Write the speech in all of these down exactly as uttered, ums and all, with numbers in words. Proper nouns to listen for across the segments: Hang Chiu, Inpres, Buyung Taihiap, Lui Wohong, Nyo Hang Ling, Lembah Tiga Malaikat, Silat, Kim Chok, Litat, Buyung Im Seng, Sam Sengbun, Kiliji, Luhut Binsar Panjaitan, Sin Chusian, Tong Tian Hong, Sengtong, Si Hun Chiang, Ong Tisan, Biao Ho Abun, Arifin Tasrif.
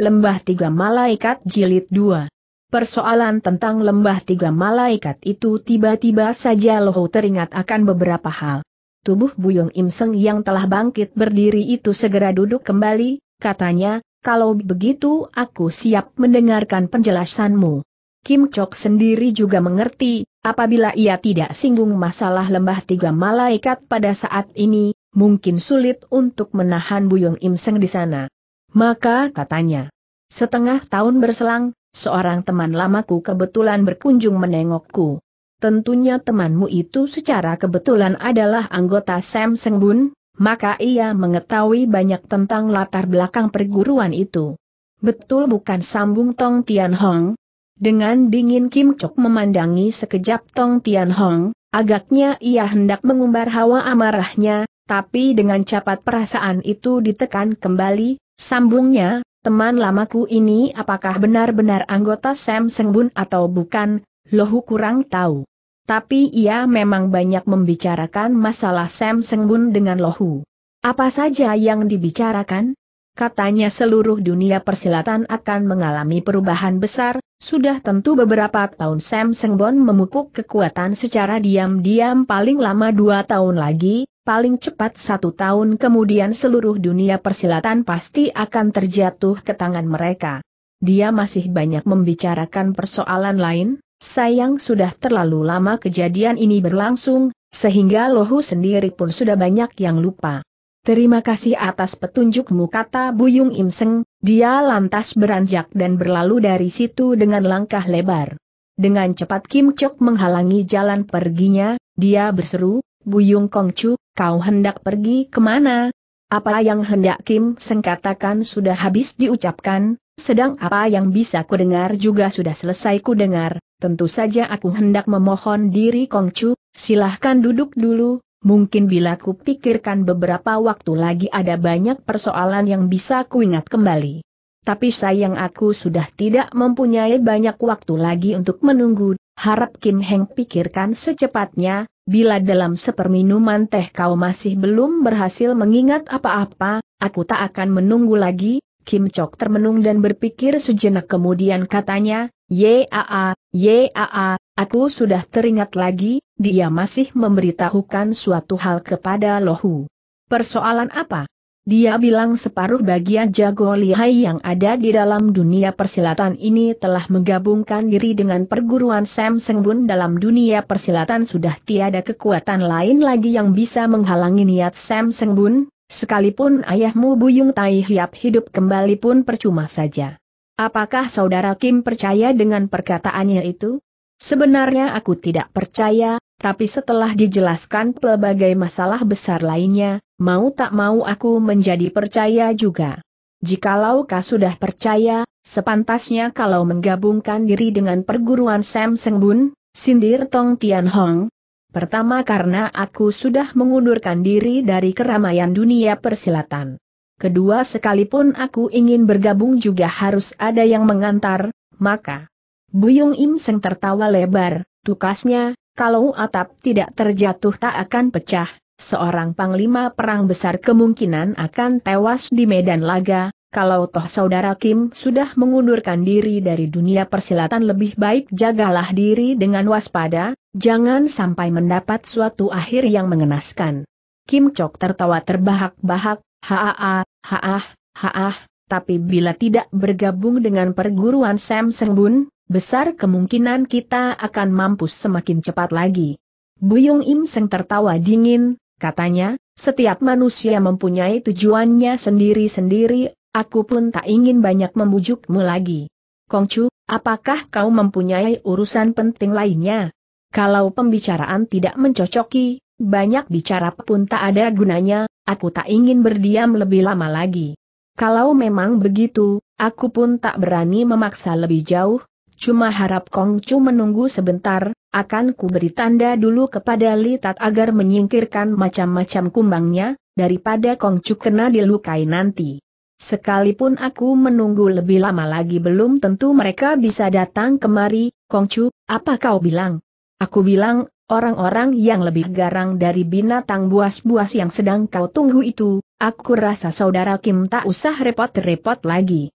Lembah Tiga Malaikat Jilid dua. Persoalan tentang Lembah Tiga Malaikat itu tiba-tiba saja Loho teringat akan beberapa hal. Tubuh Buyung Im Seng yang telah bangkit berdiri itu segera duduk kembali, katanya, "Kalau begitu aku siap mendengarkan penjelasanmu." Kim Chok sendiri juga mengerti, apabila ia tidak singgung masalah Lembah Tiga Malaikat pada saat ini, mungkin sulit untuk menahan Buyung Im Seng di sana. Maka katanya, "Setengah tahun berselang, seorang teman lamaku kebetulan berkunjung menengokku. Tentunya temanmu itu secara kebetulan adalah anggota Sam Sengbun, maka ia mengetahui banyak tentang latar belakang perguruan itu. Betul bukan?" sambung Tong Tian Hong. Dengan dingin Kim Chok memandangi sekejap Tong Tian Hong, agaknya ia hendak mengumbar hawa amarahnya, tapi dengan cepat perasaan itu ditekan kembali. Sambungnya, "Teman lamaku ini apakah benar-benar anggota Sam Sengbun atau bukan, Lohu kurang tahu. Tapi ia memang banyak membicarakan masalah Sam Sengbun dengan Lohu." "Apa saja yang dibicarakan?" "Katanya seluruh dunia persilatan akan mengalami perubahan besar, sudah tentu beberapa tahun Sam Sengbun memupuk kekuatan secara diam-diam, paling lama dua tahun lagi. Paling cepat satu tahun kemudian seluruh dunia persilatan pasti akan terjatuh ke tangan mereka. Dia masih banyak membicarakan persoalan lain, sayang sudah terlalu lama kejadian ini berlangsung, sehingga Lohu sendiri pun sudah banyak yang lupa." "Terima kasih atas petunjukmu," kata Buyung Im Seng, dia lantas beranjak dan berlalu dari situ dengan langkah lebar. Dengan cepat Kim Chok menghalangi jalan perginya, dia berseru, "Buyung Kongcu, kau hendak pergi kemana?" "Apa yang hendak Kim Seng katakan sudah habis diucapkan, sedang apa yang bisa ku dengar juga sudah selesai ku dengar. Tentu saja aku hendak memohon diri Kongcu, silahkan duduk dulu, mungkin bila ku pikirkan beberapa waktu lagi ada banyak persoalan yang bisa ku ingat kembali. Tapi sayang aku sudah tidak mempunyai banyak waktu lagi untuk menunggu, harap Kim Heng pikirkan secepatnya. Bila dalam seperminuman teh kau masih belum berhasil mengingat apa-apa, aku tak akan menunggu lagi." Kim Chok termenung dan berpikir sejenak kemudian katanya, "Yaa, yaa, aku sudah teringat lagi, dia masih memberitahukan suatu hal kepada Lohu." "Persoalan apa?" "Dia bilang separuh bagian jago lihai yang ada di dalam dunia persilatan ini telah menggabungkan diri dengan perguruan Sam Sengbun. Dalam dunia persilatan sudah tiada kekuatan lain lagi yang bisa menghalangi niat Sam Sengbun, sekalipun ayahmu Buyung Taihiap hidup kembali pun percuma saja." "Apakah saudara Kim percaya dengan perkataannya itu?" "Sebenarnya aku tidak percaya, tapi setelah dijelaskan pelbagai masalah besar lainnya, mau tak mau aku menjadi percaya juga." "Jikalau kau sudah percaya, sepantasnya kalau menggabungkan diri dengan perguruan Sam Sengbun," sindir Tong Tian Hong. "Pertama karena aku sudah mengundurkan diri dari keramaian dunia persilatan. Kedua sekalipun aku ingin bergabung juga harus ada yang mengantar." "Maka?" Buyung Im Seng tertawa lebar, "Tukasnya, kalau atap tidak terjatuh tak akan pecah, seorang panglima perang besar kemungkinan akan tewas di medan laga. Kalau toh saudara Kim sudah mengundurkan diri dari dunia persilatan, lebih baik jagalah diri dengan waspada, jangan sampai mendapat suatu akhir yang mengenaskan." Kim Chok tertawa terbahak-bahak, "Haa, haa, haa, tapi bila tidak bergabung dengan perguruan Sam Sengbun, besar kemungkinan kita akan mampus semakin cepat lagi." Buyung Im Seng tertawa dingin, katanya, "Setiap manusia mempunyai tujuannya sendiri-sendiri, aku pun tak ingin banyak membujukmu lagi. Kongcu, apakah kau mempunyai urusan penting lainnya? Kalau pembicaraan tidak mencocoki, banyak bicara pun tak ada gunanya, aku tak ingin berdiam lebih lama lagi." "Kalau memang begitu, aku pun tak berani memaksa lebih jauh. Cuma harap Kongcu menunggu sebentar, akan ku beri tanda dulu kepada Litat agar menyingkirkan macam-macam kumbangnya, daripada Kongcu kena dilukai nanti. Sekalipun aku menunggu lebih lama lagi belum tentu mereka bisa datang kemari." "Kongcu, apa kau bilang?" "Aku bilang, orang-orang yang lebih garang dari binatang buas-buas yang sedang kau tunggu itu, aku rasa saudara Kim tak usah repot-repot lagi."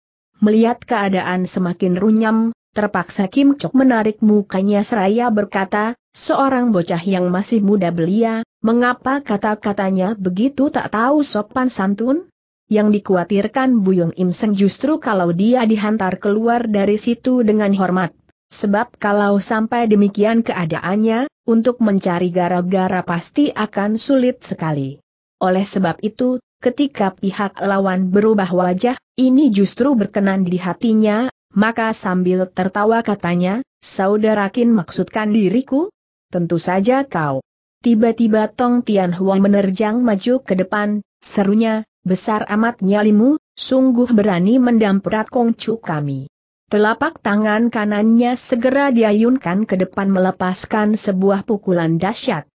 Melihat keadaan semakin runyam, terpaksa Kim Chok menarik mukanya seraya berkata, "Seorang bocah yang masih muda belia, mengapa kata-katanya begitu tak tahu sopan santun?" Yang dikhawatirkan Buyung Im Seng justru kalau dia dihantar keluar dari situ dengan hormat. Sebab kalau sampai demikian keadaannya, untuk mencari gara-gara pasti akan sulit sekali. Oleh sebab itu, ketika pihak lawan berubah wajah, ini justru berkenan di hatinya, maka sambil tertawa katanya, "Saudara Kin maksudkan diriku?" "Tentu saja kau." Tiba-tiba Tong Tian Hong menerjang maju ke depan, serunya, "Besar amat nyalimu, sungguh berani mendamprat kongcu kami." Telapak tangan kanannya segera diayunkan ke depan melepaskan sebuah pukulan dahsyat.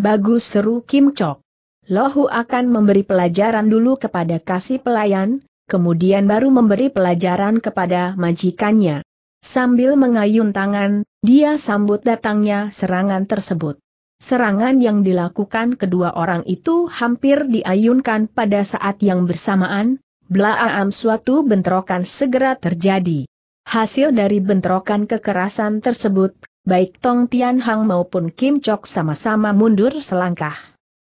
"Bagus," seru Kim Chok. "Lohu akan memberi pelajaran dulu kepada kasih pelayan, kemudian baru memberi pelajaran kepada majikannya." Sambil mengayun tangan, dia sambut datangnya serangan tersebut. Serangan yang dilakukan kedua orang itu hampir diayunkan pada saat yang bersamaan, blaam suatu bentrokan segera terjadi. Hasil dari bentrokan kekerasan tersebut, baik Tong Tian Hong maupun Kim Chok sama-sama mundur selangkah.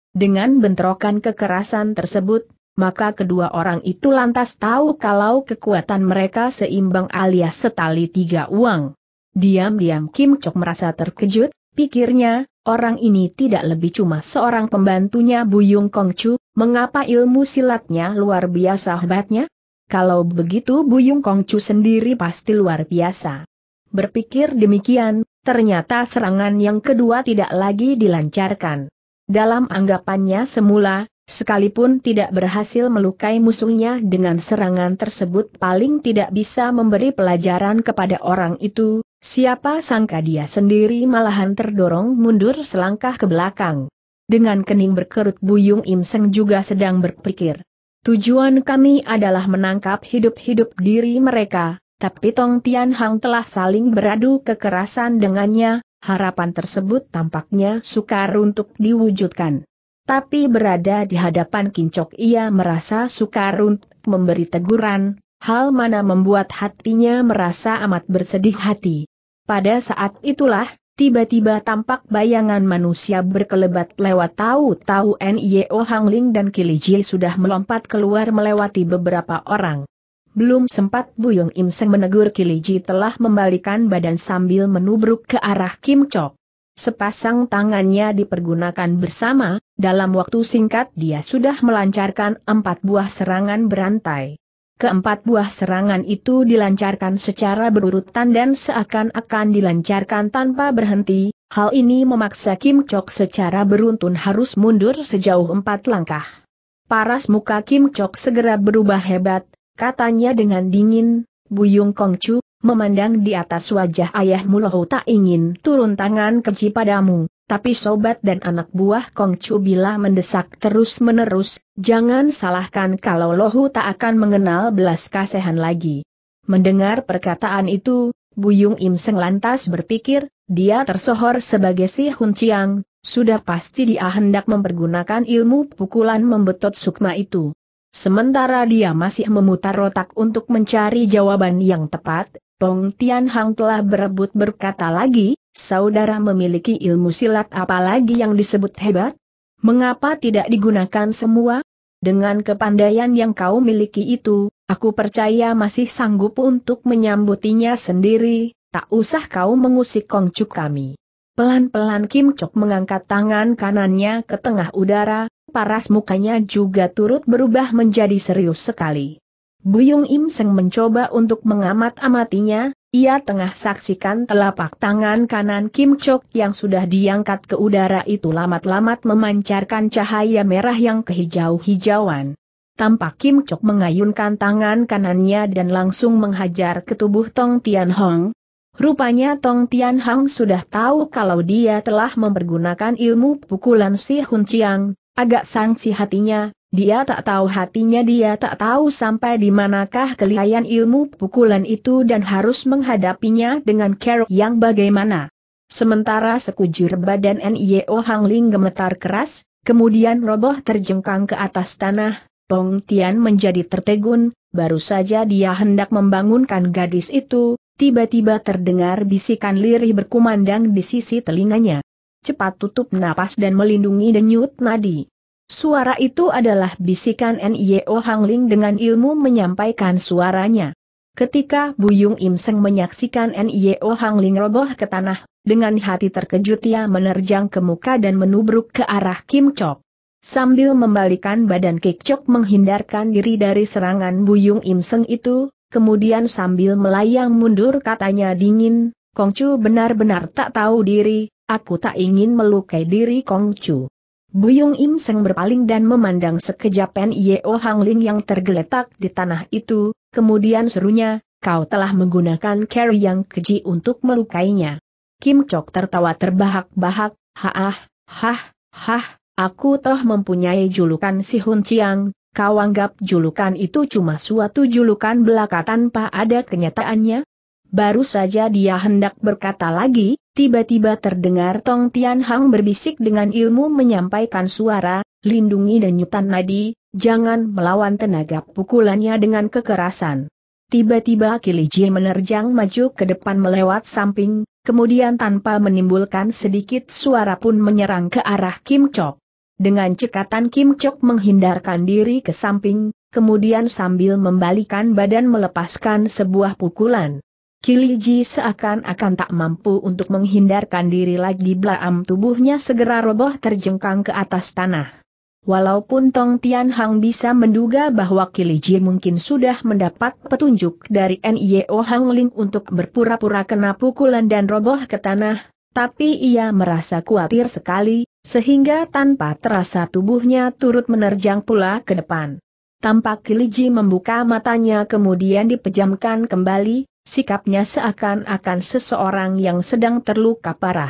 Dengan bentrokan kekerasan tersebut, maka kedua orang itu lantas tahu kalau kekuatan mereka seimbang alias setali tiga uang. Diam-diam Kim Chok merasa terkejut, pikirnya, orang ini tidak lebih cuma seorang pembantunya Buyung Kongcu, mengapa ilmu silatnya luar biasa hebatnya? Kalau begitu Buyung Kongcu sendiri pasti luar biasa. Berpikir demikian, ternyata serangan yang kedua tidak lagi dilancarkan. Dalam anggapannya semula, sekalipun tidak berhasil melukai musuhnya dengan serangan tersebut paling tidak bisa memberi pelajaran kepada orang itu, siapa sangka dia sendiri malahan terdorong mundur selangkah ke belakang. Dengan kening berkerut Buyung Im Seng juga sedang berpikir, "Tujuan kami adalah menangkap hidup-hidup diri mereka, tapi Tong Tian Hong telah saling beradu kekerasan dengannya, harapan tersebut tampaknya sukar untuk diwujudkan." Tapi berada di hadapan Kim Chok ia merasa sukar untuk memberi teguran, hal mana membuat hatinya merasa amat bersedih hati. Pada saat itulah, tiba-tiba tampak bayangan manusia berkelebat lewat, tahu-tahu Nyo Hang Ling dan Kiliji sudah melompat keluar melewati beberapa orang. Belum sempat Buyung Im Seng menegur, Kiliji telah membalikan badan sambil menubruk ke arah Kim Chok. Sepasang tangannya dipergunakan bersama, dalam waktu singkat dia sudah melancarkan empat buah serangan berantai. Keempat buah serangan itu dilancarkan secara berurutan dan seakan-akan dilancarkan tanpa berhenti, hal ini memaksa Kim Chok secara beruntun harus mundur sejauh empat langkah. Paras muka Kim Chok segera berubah hebat, katanya dengan dingin, "Buyung Kongcu, memandang di atas wajah ayahmu loh tak ingin turun tangan keji padamu. Tapi sobat dan anak buah Kongcu bila mendesak terus-menerus, jangan salahkan kalau lohu tak akan mengenal belas kasihan lagi." Mendengar perkataan itu, Buyung Im Seng lantas berpikir, dia tersohor sebagai Si Hun Chiang, sudah pasti dia hendak mempergunakan ilmu pukulan membetot sukma itu. Sementara dia masih memutar otak untuk mencari jawaban yang tepat, Tong Tian Hong telah berebut berkata lagi, "Saudara memiliki ilmu silat apa lagi yang disebut hebat? Mengapa tidak digunakan semua? Dengan kepandaian yang kau miliki itu, aku percaya masih sanggup untuk menyambutinya sendiri, tak usah kau mengusik Kongcu kami." Pelan-pelan Kim Chok mengangkat tangan kanannya ke tengah udara, paras mukanya juga turut berubah menjadi serius sekali. Buyung Im Seng mencoba untuk mengamat-amatinya. Ia tengah saksikan telapak tangan kanan Kim Chok yang sudah diangkat ke udara itu lamat-lamat memancarkan cahaya merah yang kehijau-hijauan. Tampak Kim Chok mengayunkan tangan kanannya dan langsung menghajar ke tubuh Tong Tian Hong. Rupanya Tong Tian Hong sudah tahu kalau dia telah mempergunakan ilmu pukulan Si Hun Chiang, agak sangsi hatinya. Dia tak tahu hatinya dia tak tahu sampai di manakah kelihayan ilmu pukulan itu dan harus menghadapinya dengan cara yang bagaimana. Sementara sekujur badan Nyo Hang Ling gemetar keras, kemudian roboh terjengkang ke atas tanah, Tong Tian menjadi tertegun, baru saja dia hendak membangunkan gadis itu, tiba-tiba terdengar bisikan lirih berkumandang di sisi telinganya. Cepat tutup napas dan melindungi denyut nadi. Suara itu adalah bisikan Nyo Hang Ling dengan ilmu menyampaikan suaranya. Ketika Buyung Im Seng menyaksikan Nyo Hang Ling roboh ke tanah, dengan hati terkejut ia menerjang ke muka dan menubruk ke arah Kim Chok. Sambil membalikan badan Kim Chok menghindarkan diri dari serangan Buyung Im Seng itu, kemudian sambil melayang mundur katanya dingin, "Kongcu benar-benar tak tahu diri, aku tak ingin melukai diri Kongcu." Buyung Im Seng berpaling dan memandang sekejap Nyo Hang Ling yang tergeletak di tanah itu, kemudian serunya, "Kau telah menggunakan cara yang keji untuk melukainya." Kim Chok tertawa terbahak-bahak, "Hah, hah, hah, aku toh mempunyai julukan Si Hun Chiang, kau anggap julukan itu cuma suatu julukan belaka tanpa ada kenyataannya?" Baru saja dia hendak berkata lagi, tiba-tiba terdengar Tong Tian Hang berbisik dengan ilmu menyampaikan suara, "Lindungi denyutan nadi, jangan melawan tenaga pukulannya dengan kekerasan." Tiba-tiba Kiliji menerjang maju ke depan melewat samping, kemudian tanpa menimbulkan sedikit suara pun menyerang ke arah Kim Chok. Dengan cekatan Kim Chok menghindarkan diri ke samping, kemudian sambil membalikan badan melepaskan sebuah pukulan. Kiliji seakan-akan tak mampu untuk menghindarkan diri lagi, belaam tubuhnya segera roboh terjengkang ke atas tanah. Walaupun Tong Tian Hang bisa menduga bahwa Kiliji mungkin sudah mendapat petunjuk dari Nyo Hang Ling untuk berpura-pura kena pukulan dan roboh ke tanah, tapi ia merasa khawatir sekali, sehingga tanpa terasa tubuhnya turut menerjang pula ke depan. Tampak Kiliji membuka matanya kemudian dipejamkan kembali. Sikapnya seakan-akan seseorang yang sedang terluka parah.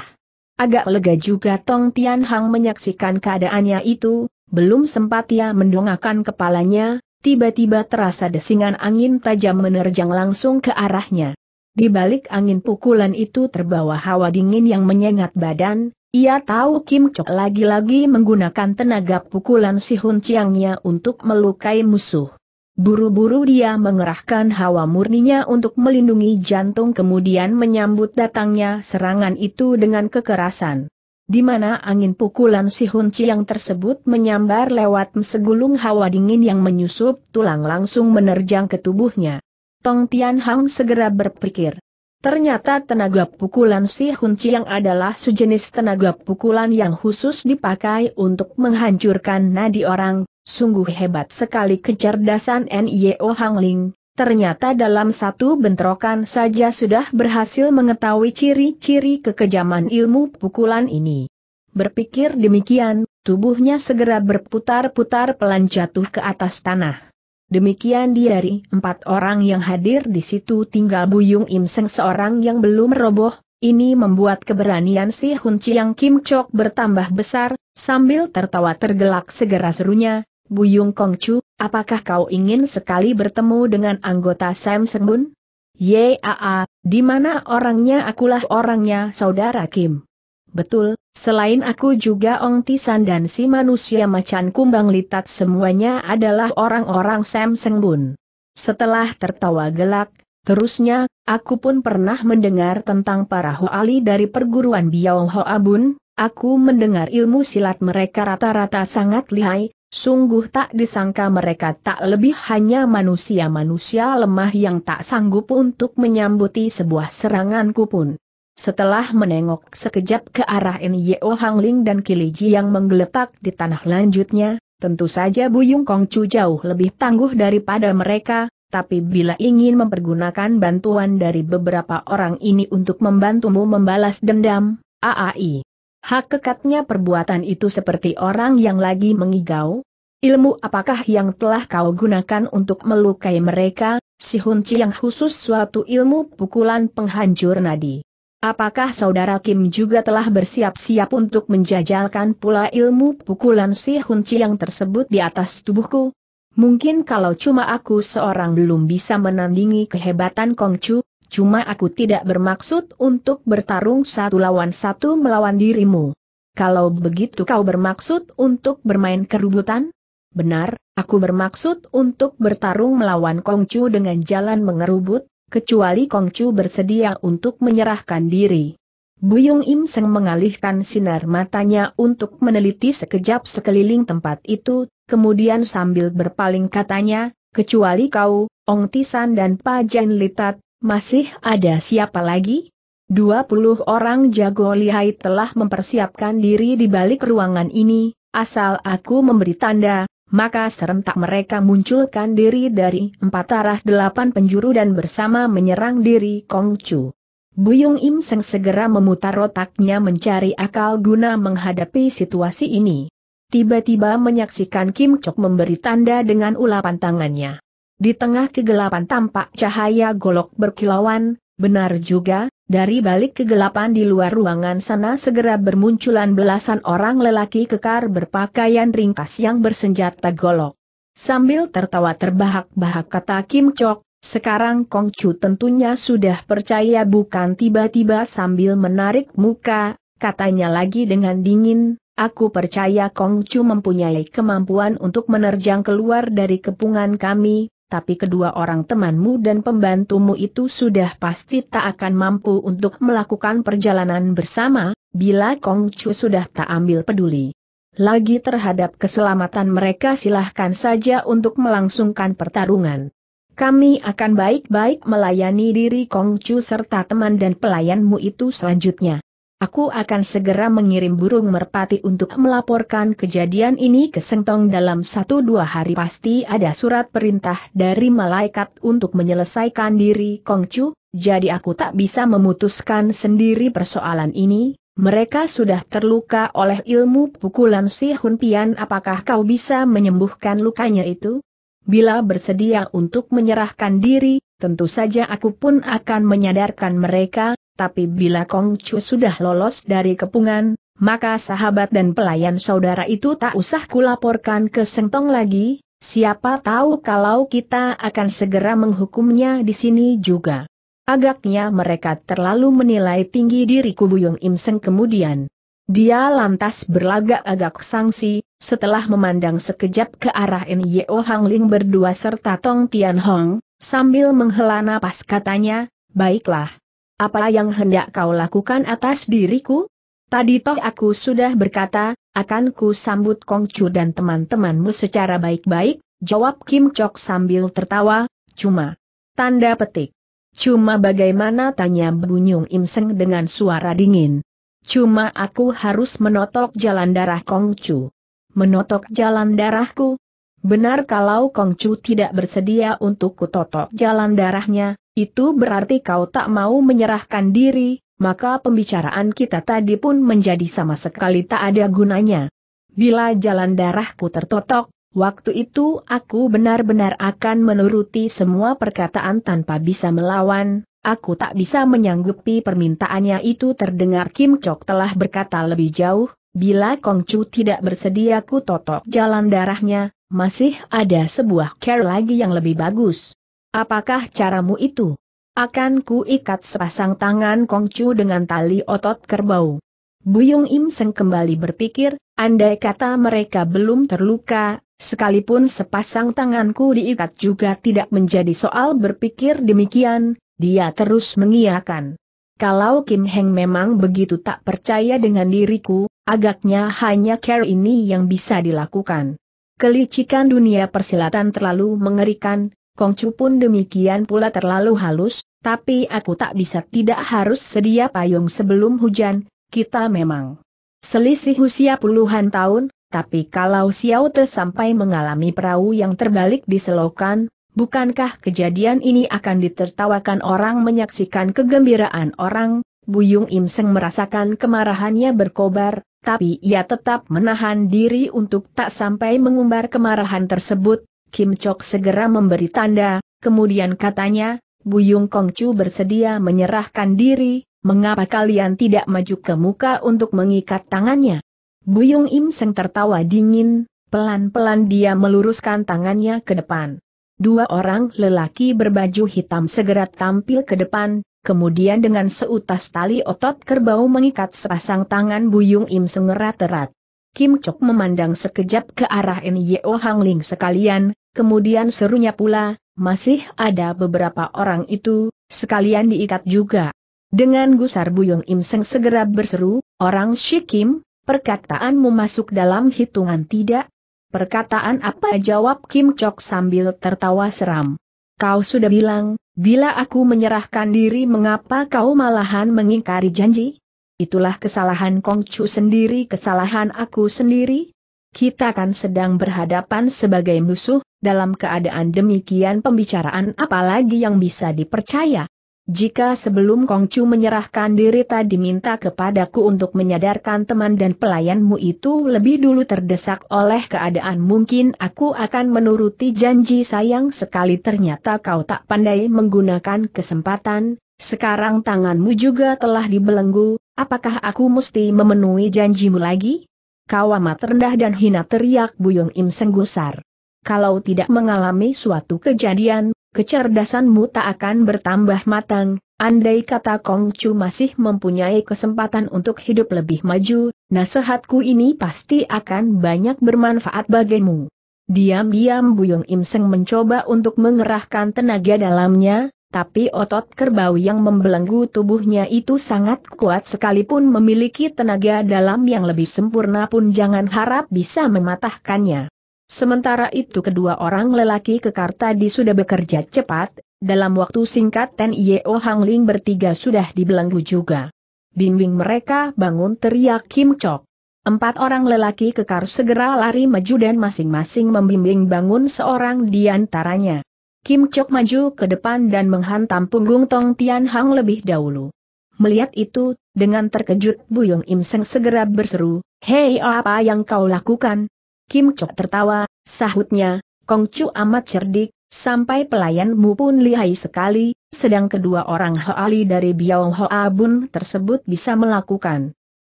Agak lega juga Tong Tian Hang menyaksikan keadaannya itu, belum sempat ia mendongakkan kepalanya, tiba-tiba terasa desingan angin tajam menerjang langsung ke arahnya. Di balik angin pukulan itu terbawa hawa dingin yang menyengat badan, ia tahu Kim Chok lagi-lagi menggunakan tenaga pukulan Si Hun Chiangnya untuk melukai musuh. Buru-buru dia mengerahkan hawa murninya untuk melindungi jantung kemudian menyambut datangnya serangan itu dengan kekerasan. Di mana angin pukulan Si Hun Chiang tersebut menyambar lewat segulung hawa dingin yang menyusup tulang langsung menerjang ke tubuhnya. Tong Tian Hang segera berpikir. Ternyata tenaga pukulan Si Hun Chiang adalah sejenis tenaga pukulan yang khusus dipakai untuk menghancurkan nadi orang. Sungguh hebat sekali kecerdasan Nyo Hang Ling, ternyata dalam satu bentrokan saja sudah berhasil mengetahui ciri-ciri kekejaman ilmu pukulan ini. Berpikir demikian, tubuhnya segera berputar-putar pelan jatuh ke atas tanah. Demikian dia dari empat orang yang hadir di situ tinggal Buyung Im Seng seorang yang belum roboh. Ini membuat keberanian Si Hun Chiang Kim Chok bertambah besar, sambil tertawa tergelak segera serunya, "Buyung Kongcu, apakah kau ingin sekali bertemu dengan anggota Sam Sengbun?" "Yaa, di mana orangnya?" "Akulah orangnya saudara Kim." "Betul, selain aku juga Ong Tisan dan si manusia macan kumbang Litat semuanya adalah orang-orang Sam Sengbun." Setelah tertawa gelak, terusnya, "Aku pun pernah mendengar tentang para Hoali dari perguruan Biao Ho Abun, aku mendengar ilmu silat mereka rata-rata sangat lihai, sungguh tak disangka mereka tak lebih hanya manusia-manusia lemah yang tak sanggup untuk menyambuti sebuah serangan kupun." Setelah menengok sekejap ke arah Nyo Hang Ling dan Kiliji yang menggeletak di tanah lanjutnya, tentu saja Buyung Kongcu jauh lebih tangguh daripada mereka. Tapi bila ingin mempergunakan bantuan dari beberapa orang ini untuk membantumu membalas dendam, aai. Hak kekatnya perbuatan itu seperti orang yang lagi mengigau. "Ilmu apakah yang telah kau gunakan untuk melukai mereka, Si Hun Chiang?" "Khusus suatu ilmu pukulan penghancur nadi." "Apakah saudara Kim juga telah bersiap-siap untuk menjajalkan pula ilmu pukulan Si Hun Chiang tersebut di atas tubuhku? Mungkin kalau cuma aku seorang belum bisa menandingi kehebatan Kongcu, cuma aku tidak bermaksud untuk bertarung satu lawan satu melawan dirimu." "Kalau begitu kau bermaksud untuk bermain kerubutan?" Benar, aku bermaksud untuk bertarung melawan Kongcu dengan jalan mengerubut, kecuali Kongcu bersedia untuk menyerahkan diri. Buyung Im Seng mengalihkan sinar matanya untuk meneliti sekejap sekeliling tempat itu, kemudian sambil berpaling katanya, kecuali kau, Ong Tisan dan Pajan Litat, masih ada siapa lagi? dua puluh orang jago lihai telah mempersiapkan diri di balik ruangan ini, asal aku memberi tanda, maka serentak mereka munculkan diri dari empat arah delapan penjuru dan bersama menyerang diri Kongcu. Buyung Im Seng segera memutar otaknya mencari akal guna menghadapi situasi ini. Tiba-tiba menyaksikan Kim Chok memberi tanda dengan ulapan tangannya. Di tengah kegelapan tampak cahaya golok berkilauan, benar juga. Dari balik kegelapan di luar ruangan sana segera bermunculan belasan orang lelaki kekar berpakaian ringkas yang bersenjata golok. Sambil tertawa terbahak-bahak kata Kim Chok, sekarang Kongcu tentunya sudah percaya bukan? Tiba-tiba sambil menarik muka, katanya lagi dengan dingin, aku percaya Kongcu mempunyai kemampuan untuk menerjang keluar dari kepungan kami. Tapi kedua orang temanmu dan pembantumu itu sudah pasti tak akan mampu untuk melakukan perjalanan bersama, bila Kongcu sudah tak ambil peduli lagi terhadap keselamatan mereka, silahkan saja untuk melangsungkan pertarungan. Kami akan baik-baik melayani diri Kongcu serta teman dan pelayanmu itu selanjutnya. Aku akan segera mengirim burung merpati untuk melaporkan kejadian ini ke Sengtong. Dalam satu dua hari pasti ada surat perintah dari malaikat untuk menyelesaikan diri Kongcu, jadi aku tak bisa memutuskan sendiri persoalan ini. Mereka sudah terluka oleh ilmu pukulan Si Hun Chiang. Apakah kau bisa menyembuhkan lukanya itu? Bila bersedia untuk menyerahkan diri, tentu saja aku pun akan menyadarkan mereka. Tapi bila Kongcu sudah lolos dari kepungan, maka sahabat dan pelayan saudara itu tak usah kulaporkan ke Sengtong lagi, siapa tahu kalau kita akan segera menghukumnya di sini juga. Agaknya mereka terlalu menilai tinggi diriku. Buyung Im Seng kemudian. Dia lantas berlagak-agak sangsi, setelah memandang sekejap ke arah Nyo Hang Ling berdua serta Tong Tian Hong, sambil menghela napas katanya, baiklah. Apa yang hendak kau lakukan atas diriku? Tadi toh aku sudah berkata, akan ku sambut Kongcu dan teman-temanmu secara baik-baik, jawab Kim Chok sambil tertawa, cuma. Tanda petik. Cuma bagaimana? Tanya Buyung Im Seng dengan suara dingin. Cuma aku harus menotok jalan darah Kongcu. Menotok jalan darahku? Benar, kalau Kongcu tidak bersedia untuk kutotok jalan darahnya, itu berarti kau tak mau menyerahkan diri, maka pembicaraan kita tadi pun menjadi sama sekali tak ada gunanya. Bila jalan darahku tertotok, waktu itu aku benar-benar akan menuruti semua perkataan tanpa bisa melawan, aku tak bisa menyanggupi permintaannya itu. Terdengar Kim Chok telah berkata lebih jauh, bila Kongcu tidak bersedia ku totok jalan darahnya, masih ada sebuah cara lagi yang lebih bagus. Apakah caramu itu? Akan ku ikat sepasang tangan Kongcu dengan tali otot kerbau. Buyung Im Seng kembali berpikir, andai kata mereka belum terluka, sekalipun sepasang tanganku diikat juga tidak menjadi soal. Berpikir demikian, dia terus mengiyakan. Kalau Kim Heng memang begitu tak percaya dengan diriku, agaknya hanya cara ini yang bisa dilakukan. Kelicikan dunia persilatan terlalu mengerikan. Kongcu pun demikian pula terlalu halus, tapi aku tak bisa tidak harus sedia payung sebelum hujan. Kita memang selisih usia puluhan tahun, tapi kalau Xiao Te sampai mengalami perahu yang terbalik di selokan, bukankah kejadian ini akan ditertawakan orang? Menyaksikan kegembiraan orang, Buyung Im Seng merasakan kemarahannya berkobar, tapi ia tetap menahan diri untuk tak sampai mengumbar kemarahan tersebut. Kim Chok segera memberi tanda, kemudian katanya, Buyung, Kongcu bersedia menyerahkan diri, mengapa kalian tidak maju ke muka untuk mengikat tangannya? Buyung Im Seng tertawa dingin, pelan-pelan dia meluruskan tangannya ke depan. Dua orang lelaki berbaju hitam segera tampil ke depan, kemudian dengan seutas tali otot kerbau mengikat sepasang tangan Buyung Im Seng erat-erat. Kim Chok memandang sekejap ke arah Nyo Hang Ling sekalian, kemudian serunya pula, masih ada beberapa orang itu, sekalian diikat juga. Dengan gusar Buyung Im Seng segera berseru, orang Shikim, perkataanmu masuk dalam hitungan tidak? Perkataan apa? Jawab Kim Chok sambil tertawa seram. Kau sudah bilang, bila aku menyerahkan diri mengapa kau malahan mengingkari janji? Itulah kesalahan Kongcu sendiri, kesalahan aku sendiri. Kita kan sedang berhadapan sebagai musuh, dalam keadaan demikian pembicaraan apalagi yang bisa dipercaya. Jika sebelum Kongcu menyerahkan diri tadi minta kepadaku untuk menyadarkan teman dan pelayanmu itu lebih dulu terdesak oleh keadaan, mungkin aku akan menuruti janji. Sayang sekali ternyata kau tak pandai menggunakan kesempatan, sekarang tanganmu juga telah dibelenggu, apakah aku mesti memenuhi janjimu lagi? Kau amat rendah dan hina, teriak Buyung Im Seng gusar. Kalau tidak mengalami suatu kejadian, kecerdasanmu tak akan bertambah matang, andai kata Kongcu masih mempunyai kesempatan untuk hidup lebih maju, nasihatku ini pasti akan banyak bermanfaat bagimu. Diam-diam Buyung Im Seng mencoba untuk mengerahkan tenaga dalamnya, tapi otot kerbau yang membelenggu tubuhnya itu sangat kuat, sekalipun memiliki tenaga dalam yang lebih sempurna pun jangan harap bisa mematahkannya. Sementara itu kedua orang lelaki kekar tadi sudah bekerja cepat, dalam waktu singkat Nyo Hang Ling bertiga sudah dibelenggu juga. Bimbing mereka bangun, teriak Kim Chok. Empat orang lelaki kekar segera lari maju dan masing-masing membimbing bangun seorang di antaranya. Kim Chok maju ke depan dan menghantam punggung Tong Tian Hang lebih dahulu. Melihat itu, dengan terkejut Buyung Im Seng segera berseru, "Hei, apa yang kau lakukan?" Kim Chok tertawa, sahutnya, "Kongcu amat cerdik, sampai pelayanmu pun lihai sekali, sedang kedua orang ahli dari Biao Ho Abun tersebut bisa melakukan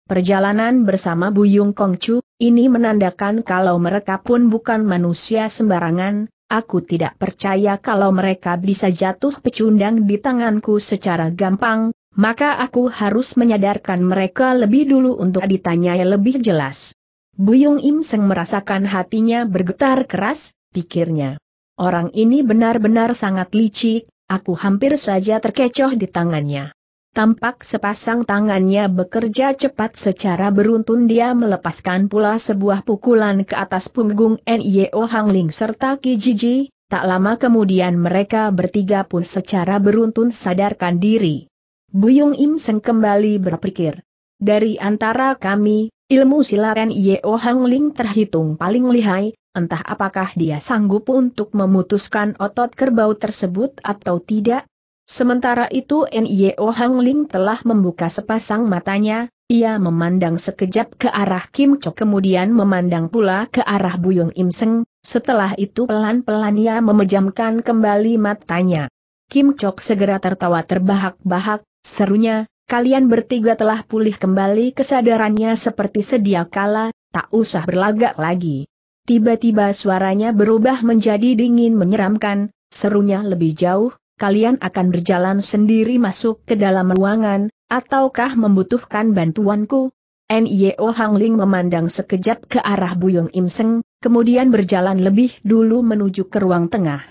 perjalanan bersama Buyung Kongcu, ini menandakan kalau mereka pun bukan manusia sembarangan. Aku tidak percaya kalau mereka bisa jatuh pecundang di tanganku secara gampang, maka aku harus menyadarkan mereka lebih dulu untuk ditanyai lebih jelas." Buyung Im Seng merasakan hatinya bergetar keras, pikirnya. Orang ini benar-benar sangat licik, aku hampir saja terkecoh di tangannya. Tampak sepasang tangannya bekerja cepat secara beruntun, dia melepaskan pula sebuah pukulan ke atas punggung Nyo Hang Ling serta Kiliji, tak lama kemudian mereka bertiga pun secara beruntun sadarkan diri. Buyung Im Seng kembali berpikir. Dari antara kami, ilmu silat Nyo Hang Ling terhitung paling lihai, entah apakah dia sanggup untuk memutuskan otot kerbau tersebut atau tidak. Sementara itu Nyo Hang Ling telah membuka sepasang matanya, ia memandang sekejap ke arah Kim Chok kemudian memandang pula ke arah Buyung Im Seng, setelah itu pelan-pelan ia memejamkan kembali matanya. Kim Chok segera tertawa terbahak-bahak, serunya, "Kalian bertiga telah pulih kembali kesadarannya seperti sedia kala, tak usah berlagak lagi." Tiba-tiba suaranya berubah menjadi dingin menyeramkan, serunya lebih jauh, "Kalian akan berjalan sendiri masuk ke dalam ruangan, ataukah membutuhkan bantuanku?" Nyo Hang Ling memandang sekejap ke arah Buyung Im Seng, kemudian berjalan lebih dulu menuju ke ruang tengah.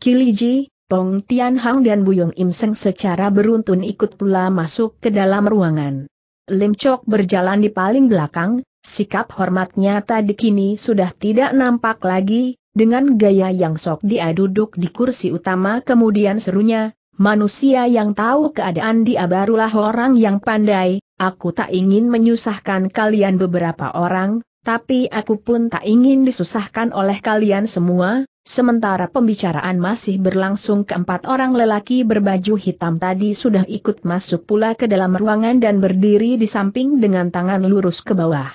Kiliji, Tong Tian Hang dan Buyung Im Seng secara beruntun ikut pula masuk ke dalam ruangan. Lim Chok berjalan di paling belakang, sikap hormatnya tadi kini sudah tidak nampak lagi. Dengan gaya yang sok dia duduk di kursi utama kemudian serunya, "Manusia yang tahu keadaan dia barulah orang yang pandai, aku tak ingin menyusahkan kalian beberapa orang, tapi aku pun tak ingin disusahkan oleh kalian semua." Sementara pembicaraan masih berlangsung keempat orang lelaki berbaju hitam tadi sudah ikut masuk pula ke dalam ruangan dan berdiri di samping dengan tangan lurus ke bawah.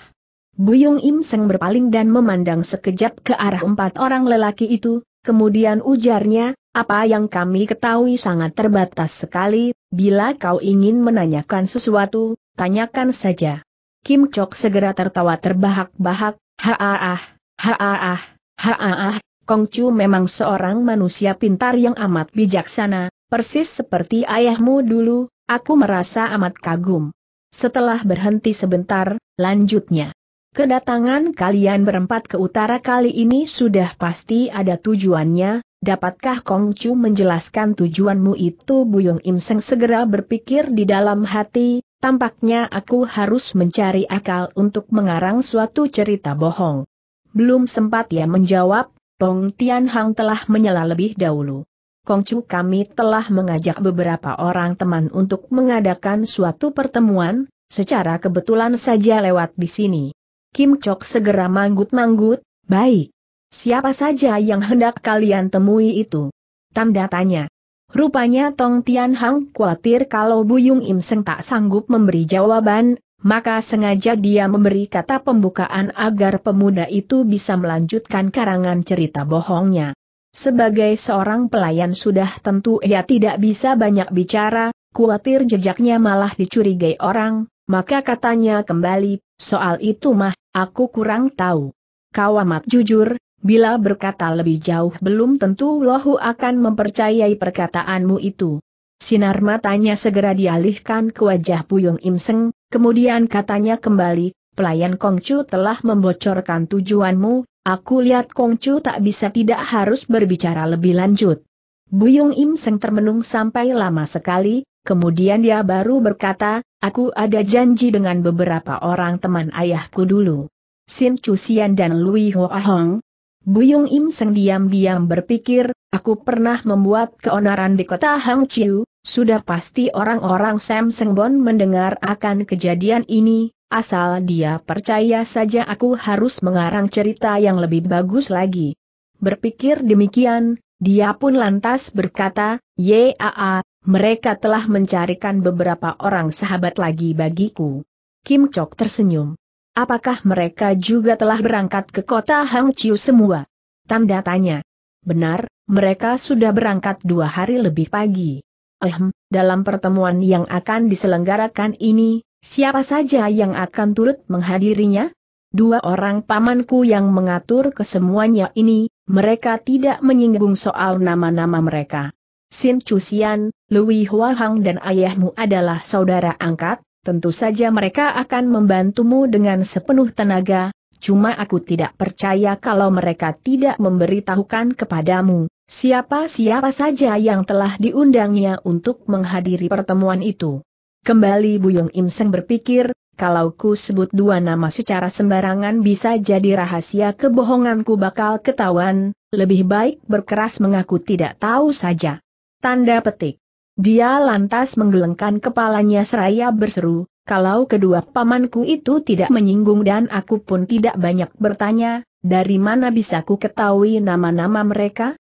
Buyung Im Seng berpaling dan memandang sekejap ke arah empat orang lelaki itu, kemudian ujarnya, "Apa yang kami ketahui sangat terbatas sekali, bila kau ingin menanyakan sesuatu, tanyakan saja." Kim Chok segera tertawa terbahak-bahak, "Haaah, haaah, haaah, Kongcu memang seorang manusia pintar yang amat bijaksana, persis seperti ayahmu dulu, aku merasa amat kagum." Setelah berhenti sebentar, lanjutnya, Kedatangan kalian berempat ke utara kali ini sudah pasti ada tujuannya, dapatkah Kong Chu menjelaskan tujuanmu itu? Buyung Im Seng segera berpikir di dalam hati, tampaknya aku harus mencari akal untuk mengarang suatu cerita bohong. Belum sempat ia menjawab, Tong Tian Hang telah menyela lebih dahulu. Kong Chu, kami telah mengajak beberapa orang teman untuk mengadakan suatu pertemuan, secara kebetulan saja lewat di sini. Kim Chok segera manggut-manggut, baik. Siapa saja yang hendak kalian temui itu? Tanda tanya. Rupanya Tong Tian Hang khawatir kalau Buyung Im Seng tak sanggup memberi jawaban, maka sengaja dia memberi kata pembukaan agar pemuda itu bisa melanjutkan karangan cerita bohongnya. Sebagai seorang pelayan sudah tentu ia tidak bisa banyak bicara, khawatir jejaknya malah dicurigai orang, maka katanya kembali, soal itu mah, aku kurang tahu. Kau amat jujur. Bila berkata lebih jauh belum tentu lohu akan mempercayai perkataanmu itu. Sinar matanya segera dialihkan ke wajah Buyung Im Seng, kemudian katanya kembali, pelayan Kong Chu telah membocorkan tujuanmu, aku lihat Kong Chu tak bisa tidak harus berbicara lebih lanjut. Buyung Im Seng termenung sampai lama sekali, kemudian dia baru berkata, aku ada janji dengan beberapa orang teman ayahku dulu. Sin Chusian dan Lui Wohong. Buyung Im Seng diam-diam berpikir, aku pernah membuat keonaran di kota Hang Chiu, sudah pasti orang-orang Sam Sengbun mendengar akan kejadian ini, asal dia percaya saja aku harus mengarang cerita yang lebih bagus lagi. Berpikir demikian, dia pun lantas berkata, yaa, mereka telah mencarikan beberapa orang sahabat lagi bagiku. Kim Chok tersenyum. Apakah mereka juga telah berangkat ke kota Hang Chiu semua? Tanda tanya. Benar, mereka sudah berangkat dua hari lebih pagi. Ehm, dalam pertemuan yang akan diselenggarakan ini, siapa saja yang akan turut menghadirinya? Dua orang pamanku yang mengatur kesemuanya ini, mereka tidak menyinggung soal nama-nama mereka. Sin Chusian, Lui Wohong dan ayahmu adalah saudara angkat. Tentu saja mereka akan membantumu dengan sepenuh tenaga, cuma aku tidak percaya kalau mereka tidak memberitahukan kepadamu, siapa-siapa saja yang telah diundangnya untuk menghadiri pertemuan itu. Kembali Buyung Im Seng berpikir, kalau ku sebut dua nama secara sembarangan bisa jadi rahasia kebohonganku bakal ketahuan, lebih baik berkeras mengaku tidak tahu saja. Tanda petik. Dia lantas menggelengkan kepalanya seraya berseru, kalau kedua pamanku itu tidak menyinggung dan aku pun tidak banyak bertanya, dari mana bisa ku ketahui nama-nama mereka?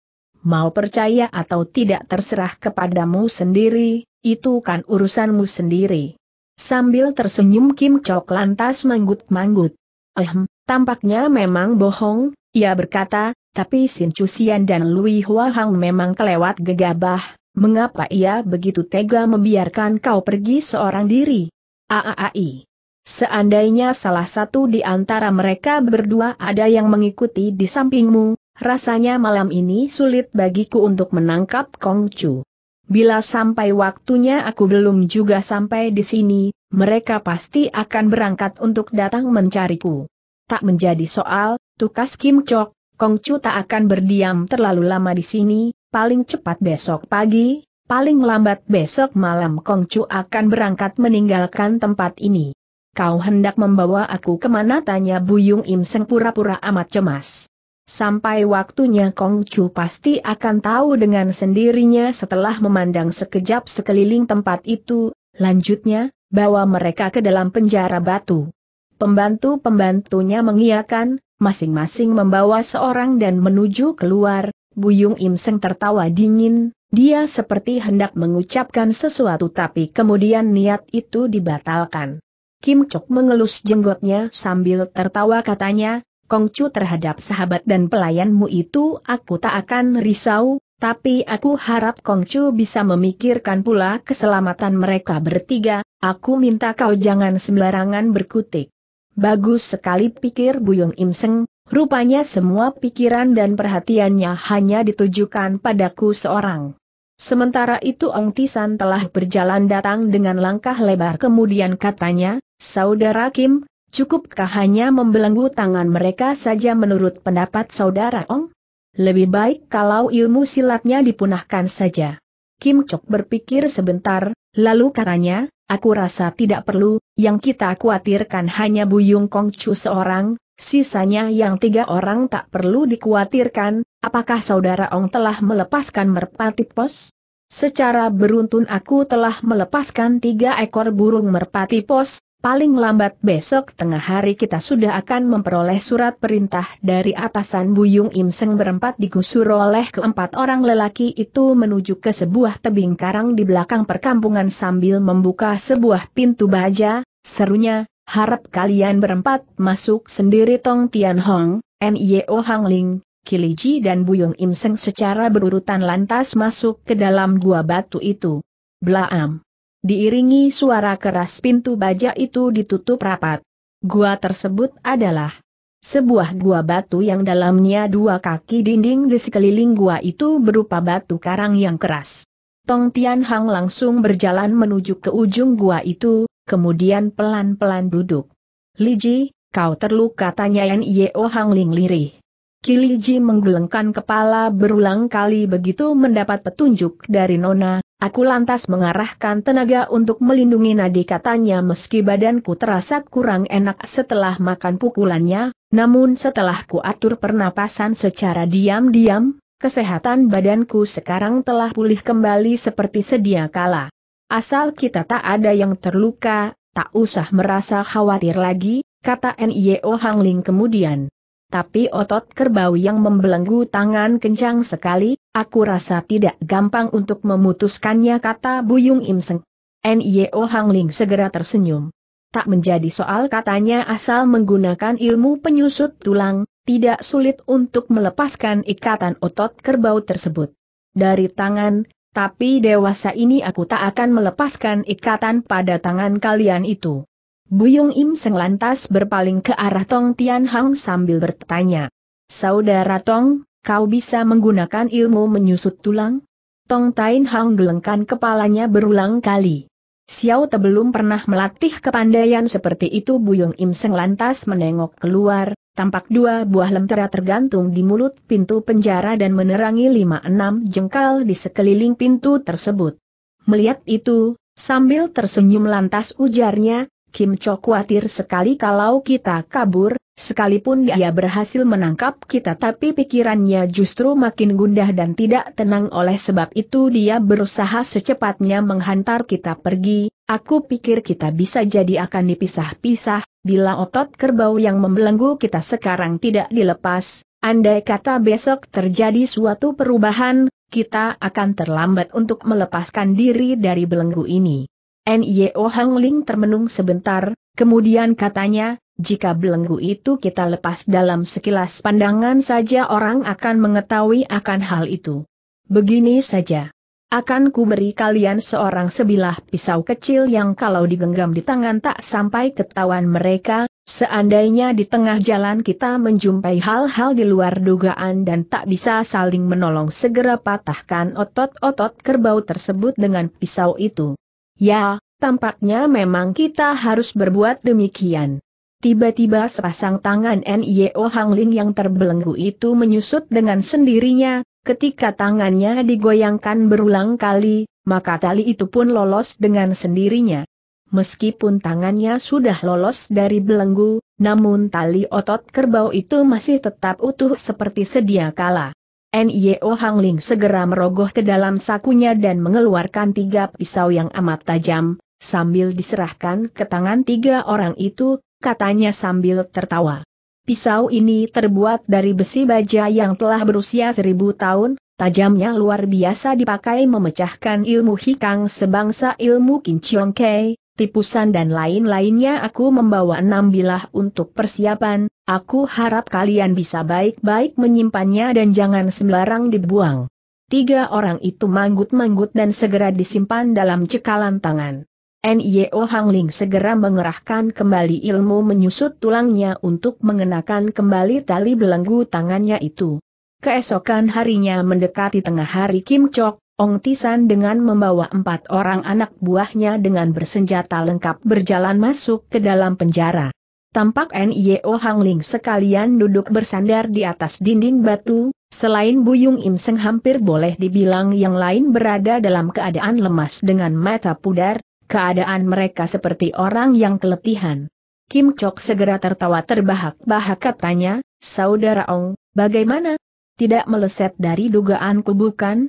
Mau percaya atau tidak terserah kepadamu sendiri, itu kan urusanmu sendiri. Sambil tersenyum Kim Chok lantas manggut-manggut. Ehm, tampaknya memang bohong, ia berkata, tapi Sin Chusian dan Lui Wohong memang kelewat gegabah. Mengapa ia begitu tega membiarkan kau pergi seorang diri? Aai. Seandainya salah satu di antara mereka berdua ada yang mengikuti di sampingmu, rasanya malam ini sulit bagiku untuk menangkap Kong Chu. Bila sampai waktunya aku belum juga sampai di sini, mereka pasti akan berangkat untuk datang mencariku. Tak menjadi soal, tukas Kim Chok, Kong Chu tak akan berdiam terlalu lama di sini. Paling cepat besok pagi, paling lambat besok malam Kong Chu akan berangkat meninggalkan tempat ini. Kau hendak membawa aku kemana? Tanya Buyung Im Seng pura-pura amat cemas. Sampai waktunya Kong Chu pasti akan tahu dengan sendirinya setelah memandang sekejap sekeliling tempat itu, lanjutnya, bawa mereka ke dalam penjara batu. Pembantu-pembantunya mengiyakan, masing-masing membawa seorang dan menuju keluar. Buyung Im Seng tertawa dingin, dia seperti hendak mengucapkan sesuatu tapi kemudian niat itu dibatalkan. Kim Chok mengelus jenggotnya sambil tertawa katanya, Kong Chu terhadap sahabat dan pelayanmu itu aku tak akan risau, tapi aku harap Kong Chu bisa memikirkan pula keselamatan mereka bertiga, aku minta kau jangan sembarangan berkutik. Bagus sekali pikir Buyung Im Seng. Rupanya semua pikiran dan perhatiannya hanya ditujukan padaku seorang. Sementara itu Ong Tisan telah berjalan datang dengan langkah lebar kemudian katanya, Saudara Kim, Cukupkah hanya membelenggu tangan mereka saja menurut pendapat saudara Ong? Lebih baik kalau ilmu silatnya dipunahkan saja. Kim Chok berpikir sebentar, lalu katanya, aku rasa tidak perlu, yang kita khawatirkan hanya Buyung Kongcu seorang, sisanya yang tiga orang tak perlu dikhawatirkan. Apakah saudara Ong telah melepaskan merpati pos? Secara beruntun aku telah melepaskan tiga ekor burung merpati pos, paling lambat besok tengah hari kita sudah akan memperoleh surat perintah dari atasan. Buyung Im Seng berempat digusur oleh keempat orang lelaki itu menuju ke sebuah tebing karang di belakang perkampungan sambil membuka sebuah pintu baja, serunya, harap kalian berempat masuk sendiri. Tong Tian Hong, Nyo Hang Ling, Kiliji dan Buyung Im Seng secara berurutan lantas masuk ke dalam gua batu itu. Blaam. Diiringi suara keras pintu baja itu ditutup rapat. Gua tersebut adalah sebuah gua batu yang dalamnya dua kaki dinding di sekeliling gua itu berupa batu karang yang keras. Tong Tian Hang langsung berjalan menuju ke ujung gua itu, kemudian pelan-pelan duduk. Liji, kau terluka? Tanya Nyo Hang Ling lirih. Kiliji menggelengkan kepala berulang kali begitu mendapat petunjuk dari Nona, aku lantas mengarahkan tenaga untuk melindungi nadi, katanya. Meski badanku terasa kurang enak setelah makan pukulannya, namun setelah ku atur pernapasan secara diam-diam, kesehatan badanku sekarang telah pulih kembali seperti sedia kala. Asal kita tak ada yang terluka, tak usah merasa khawatir lagi, kata Nyo Hang Ling kemudian. Tapi otot kerbau yang membelenggu tangan kencang sekali, aku rasa tidak gampang untuk memutuskannya, kata Buyung Im Seng. Nyo Hang Ling segera tersenyum. Tak menjadi soal, katanya, asal menggunakan ilmu penyusut tulang, tidak sulit untuk melepaskan ikatan otot kerbau tersebut. Dari tangan, tapi dewasa ini aku tak akan melepaskan ikatan pada tangan kalian itu. Buyung Im Seng lantas berpaling ke arah Tong Tian Hang sambil bertanya, saudara Tong, kau bisa menggunakan ilmu menyusut tulang? Tong Tian Hang gelengkan kepalanya berulang kali. Xiao Te belum pernah melatih kepandaian seperti itu. Buyung Im Seng lantas menengok keluar, tampak dua buah lentera tergantung di mulut pintu penjara dan menerangi lima enam jengkal di sekeliling pintu tersebut. Melihat itu, sambil tersenyum lantas ujarnya, Kim Chok khawatir sekali kalau kita kabur, sekalipun dia berhasil menangkap kita tapi pikirannya justru makin gundah dan tidak tenang. Oleh sebab itu dia berusaha secepatnya menghantar kita pergi. Aku pikir kita bisa jadi akan dipisah-pisah, bila otot kerbau yang membelenggu kita sekarang tidak dilepas, andai kata besok terjadi suatu perubahan, kita akan terlambat untuk melepaskan diri dari belenggu ini. Nyo Hang Ling termenung sebentar, kemudian katanya, jika belenggu itu kita lepas dalam sekilas pandangan saja orang akan mengetahui akan hal itu. Begini saja. Akan kuberi kalian seorang sebilah pisau kecil yang kalau digenggam di tangan tak sampai ketahuan mereka, seandainya di tengah jalan kita menjumpai hal-hal di luar dugaan dan tak bisa saling menolong, segera patahkan otot-otot kerbau tersebut dengan pisau itu. Ya, tampaknya memang kita harus berbuat demikian. Tiba-tiba sepasang tangan Nyo Hang Ling yang terbelenggu itu menyusut dengan sendirinya, ketika tangannya digoyangkan berulang kali, maka tali itu pun lolos dengan sendirinya. Meskipun tangannya sudah lolos dari belenggu, namun tali otot kerbau itu masih tetap utuh seperti sedia kala. Nyo Hang Ling segera merogoh ke dalam sakunya dan mengeluarkan tiga pisau yang amat tajam, sambil diserahkan ke tangan tiga orang itu, katanya sambil tertawa. Pisau ini terbuat dari besi baja yang telah berusia seribu tahun, tajamnya luar biasa dipakai memecahkan ilmu hikang sebangsa ilmu Kim Chok, tipusan dan lain-lainnya. Aku membawa enam bilah untuk persiapan, aku harap kalian bisa baik-baik menyimpannya dan jangan sembarang dibuang. Tiga orang itu manggut-manggut dan segera disimpan dalam cekalan tangan. Nyo Hang Ling segera mengerahkan kembali ilmu menyusut tulangnya untuk mengenakan kembali tali belenggu tangannya itu. Keesokan harinya mendekati tengah hari, Kim Chok, Ong Tisan dengan membawa empat orang anak buahnya dengan bersenjata lengkap berjalan masuk ke dalam penjara. Tampak Nyo Hang Ling sekalian duduk bersandar di atas dinding batu, selain Buyung Im Seng hampir boleh dibilang yang lain berada dalam keadaan lemas dengan mata pudar, keadaan mereka seperti orang yang keletihan. Kim Chok segera tertawa terbahak-bahak, katanya, "Saudara Ong, bagaimana? Tidak meleset dari dugaanku bukan?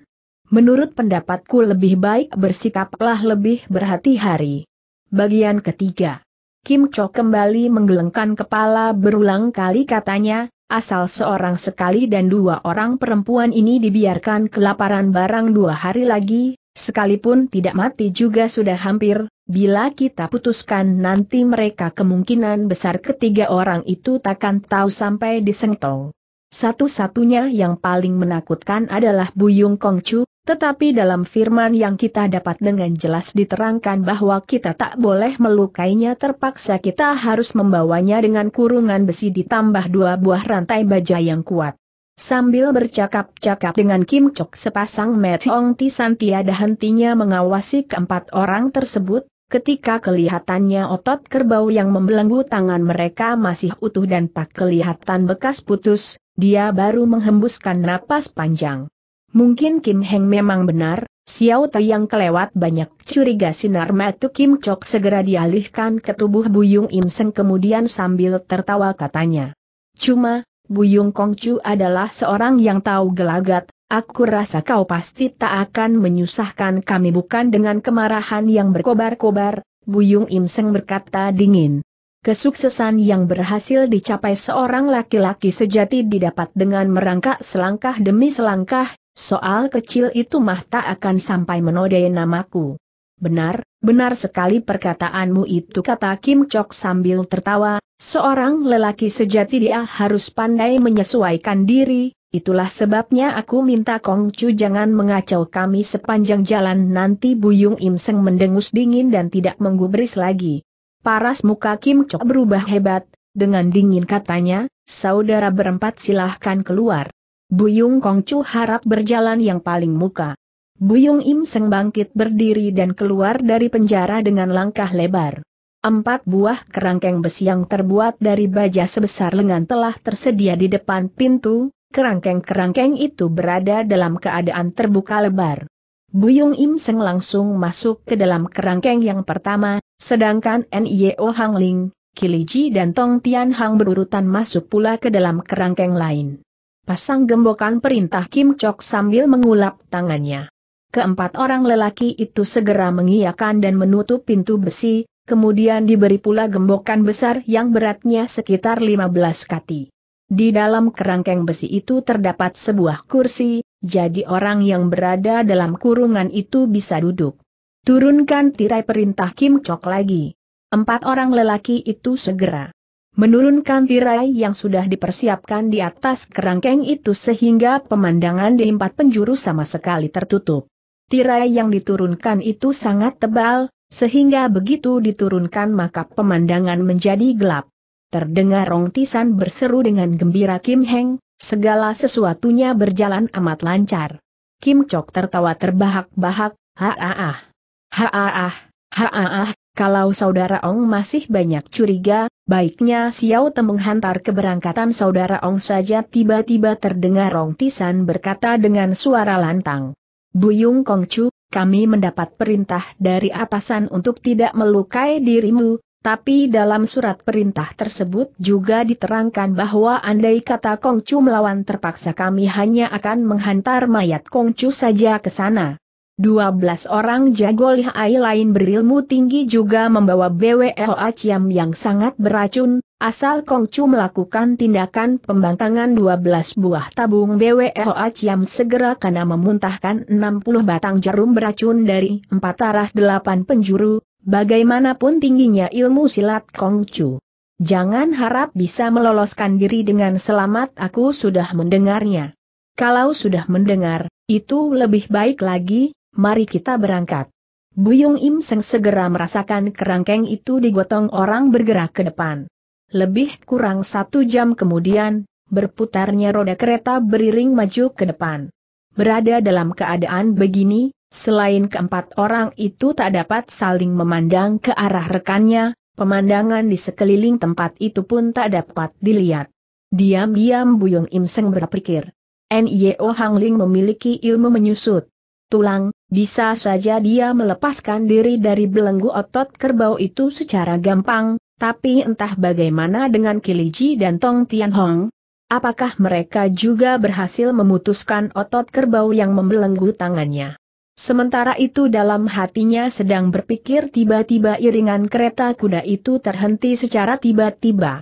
Menurut pendapatku lebih baik bersikaplah lebih berhati-hati." Bagian ketiga. Kim Chok kembali menggelengkan kepala berulang kali, katanya, asal seorang sekali dan dua orang perempuan ini dibiarkan kelaparan barang dua hari lagi, sekalipun tidak mati juga sudah hampir, bila kita putuskan nanti mereka kemungkinan besar ketiga orang itu takkan tahu sampai di Sengtong. Satu-satunya yang paling menakutkan adalah Buyung Kongcu, tetapi dalam firman yang kita dapat dengan jelas diterangkan bahwa kita tak boleh melukainya, terpaksa kita harus membawanya dengan kurungan besi ditambah dua buah rantai baja yang kuat. Sambil bercakap-cakap dengan Kim Chok, sepasang mata Ong Tisan tiada hentinya mengawasi keempat orang tersebut, ketika kelihatannya otot kerbau yang membelenggu tangan mereka masih utuh dan tak kelihatan bekas putus, dia baru menghembuskan napas panjang. Mungkin Kim Heng memang benar, Xiao Tai yang kelewat banyak, curiga sinar mata Kim Chok segera dialihkan ke tubuh Buyung Im Seng, kemudian sambil tertawa katanya, "Cuma, Buyung Kongcu adalah seorang yang tahu gelagat, aku rasa kau pasti tak akan menyusahkan kami bukan?" Dengan kemarahan yang berkobar-kobar, Buyung Im Seng berkata dingin, "Kesuksesan yang berhasil dicapai seorang laki-laki sejati didapat dengan merangkak selangkah demi selangkah. Soal kecil itu mah tak akan sampai menodai namaku." "Benar, benar sekali perkataanmu itu," kata Kim Chok sambil tertawa, "seorang lelaki sejati dia harus pandai menyesuaikan diri, itulah sebabnya aku minta Kongcu jangan mengacau kami sepanjang jalan." Nanti Buyung Im Seng mendengus dingin dan tidak menggubris lagi. Paras muka Kim Chok berubah hebat, dengan dingin katanya, "Saudara berempat silahkan keluar. Buyung Kongcu harap berjalan yang paling muka." Buyung Im Seng bangkit berdiri dan keluar dari penjara dengan langkah lebar. Empat buah kerangkeng besi yang terbuat dari baja sebesar lengan telah tersedia di depan pintu, kerangkeng-kerangkeng itu berada dalam keadaan terbuka lebar. Buyung Im Seng langsung masuk ke dalam kerangkeng yang pertama, sedangkan Nyo Hang Ling, Kiliji dan Tong Tian Hong berurutan masuk pula ke dalam kerangkeng lain. Pasang gembokan perintah Kim Chok sambil mengulap tangannya. Keempat orang lelaki itu segera mengiyakan dan menutup pintu besi, kemudian diberi pula gembokan besar yang beratnya sekitar lima belas kati. Di dalam kerangkeng besi itu terdapat sebuah kursi, jadi orang yang berada dalam kurungan itu bisa duduk. "Turunkan tirai," perintah Kim Chok lagi. Empat orang lelaki itu segera menurunkan tirai yang sudah dipersiapkan di atas kerangkeng itu sehingga pemandangan di empat penjuru sama sekali tertutup. Tirai yang diturunkan itu sangat tebal, sehingga begitu diturunkan maka pemandangan menjadi gelap. Terdengar Ong Tisan berseru dengan gembira, "Kim Heng, segala sesuatunya berjalan amat lancar." Kim Chok tertawa terbahak-bahak, "Ha-ah, ha-ah, ha-ah. Kalau saudara Ong masih banyak curiga, baiknya Xiao Te menghantar keberangkatan saudara Ong saja." Tiba-tiba terdengar Ong Tisan berkata dengan suara lantang, "Buyung Kongcu, kami mendapat perintah dari atasan untuk tidak melukai dirimu, tapi dalam surat perintah tersebut juga diterangkan bahwa andai kata Kongcu melawan terpaksa kami hanya akan menghantar mayat Kongcu saja ke sana." dua belas orang jago lihai lain berilmu tinggi juga membawa bwa ciam yang sangat beracun, asal Kongcu melakukan tindakan pembangkangan dua belas buah tabung bwa ciam segera kena memuntahkan enam puluh batang jarum beracun dari empat arah delapan penjuru, bagaimanapun tingginya ilmu silat Kongcu. Jangan harap bisa meloloskan diri dengan selamat, aku sudah mendengarnya. Kalau sudah mendengar, itu lebih baik lagi. Mari kita berangkat. Buyung Im Seng segera merasakan kerangkeng itu digotong orang bergerak ke depan. Lebih kurang satu jam kemudian, berputarnya roda kereta beriring maju ke depan. Berada dalam keadaan begini, selain keempat orang itu tak dapat saling memandang ke arah rekannya, Pemandangan di sekeliling tempat itu pun tak dapat dilihat. Diam-diam Buyung Im Seng berpikir, Nyo Hang Ling memiliki ilmu menyusut tulang, bisa saja dia melepaskan diri dari belenggu otot kerbau itu secara gampang, tapi entah bagaimana dengan Kiliji dan Tong Tian Hong. Apakah mereka juga berhasil memutuskan otot kerbau yang membelenggu tangannya? Sementara itu dalam hatinya sedang berpikir, tiba-tiba iringan kereta kuda itu terhenti secara tiba-tiba.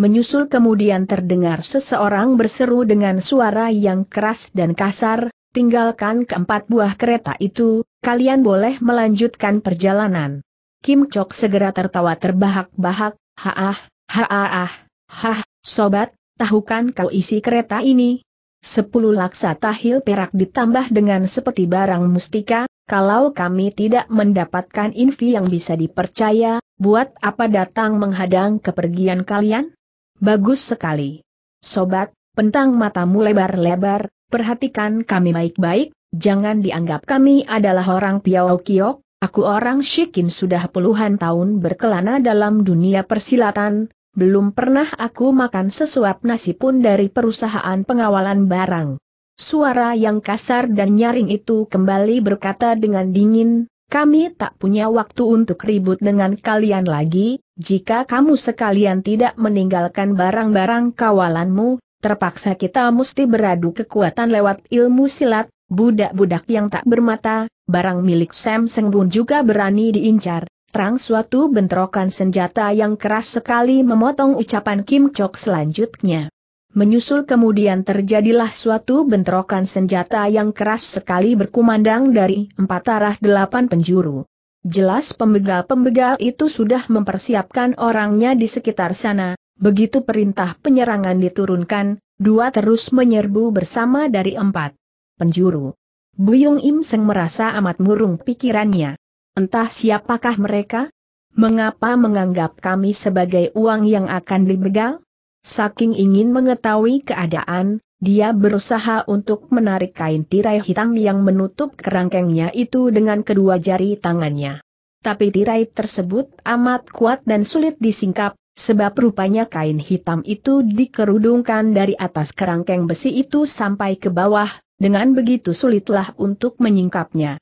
Menyusul kemudian terdengar seseorang berseru dengan suara yang keras dan kasar, "Tinggalkan keempat buah kereta itu, kalian boleh melanjutkan perjalanan." Kim Chok segera tertawa terbahak-bahak, "Haah, haah, hah, sobat, tahukan kau isi kereta ini? Sepuluh laksa tahil perak ditambah dengan sepeti barang mustika. Kalau kami tidak mendapatkan infi yang bisa dipercaya, buat apa datang menghadang kepergian kalian? Bagus sekali. Sobat, pentang matamu lebar-lebar, perhatikan kami baik-baik, jangan dianggap kami adalah orang piawau kiok. Aku orang Shikin, sudah puluhan tahun berkelana dalam dunia persilatan. Belum pernah aku makan sesuap nasi pun dari perusahaan pengawalan barang." Suara yang kasar dan nyaring itu kembali berkata dengan dingin, "Kami tak punya waktu untuk ribut dengan kalian lagi. Jika kamu sekalian tidak meninggalkan barang-barang kawalanmu, terpaksa kita mesti beradu kekuatan lewat ilmu silat. Budak-budak yang tak bermata, barang milik Sam Sengbun juga berani diincar." Terang suatu bentrokan senjata yang keras sekali memotong ucapan Kim Chok selanjutnya. Menyusul kemudian terjadilah suatu bentrokan senjata yang keras sekali berkumandang dari empat arah delapan penjuru. Jelas pembegal-pembegal itu sudah mempersiapkan orangnya di sekitar sana. Begitu perintah penyerangan diturunkan, dua terus menyerbu bersama dari empat penjuru. Buyung Im Seng merasa amat murung pikirannya. Entah siapakah mereka? Mengapa menganggap kami sebagai uang yang akan dibegal? Saking ingin mengetahui keadaan, dia berusaha untuk menarik kain tirai hitam yang menutup kerangkengnya itu dengan kedua jari tangannya. Tapi tirai tersebut amat kuat dan sulit disingkap, sebab rupanya kain hitam itu dikerudungkan dari atas kerangkeng besi itu sampai ke bawah, dengan begitu sulitlah untuk menyingkapnya.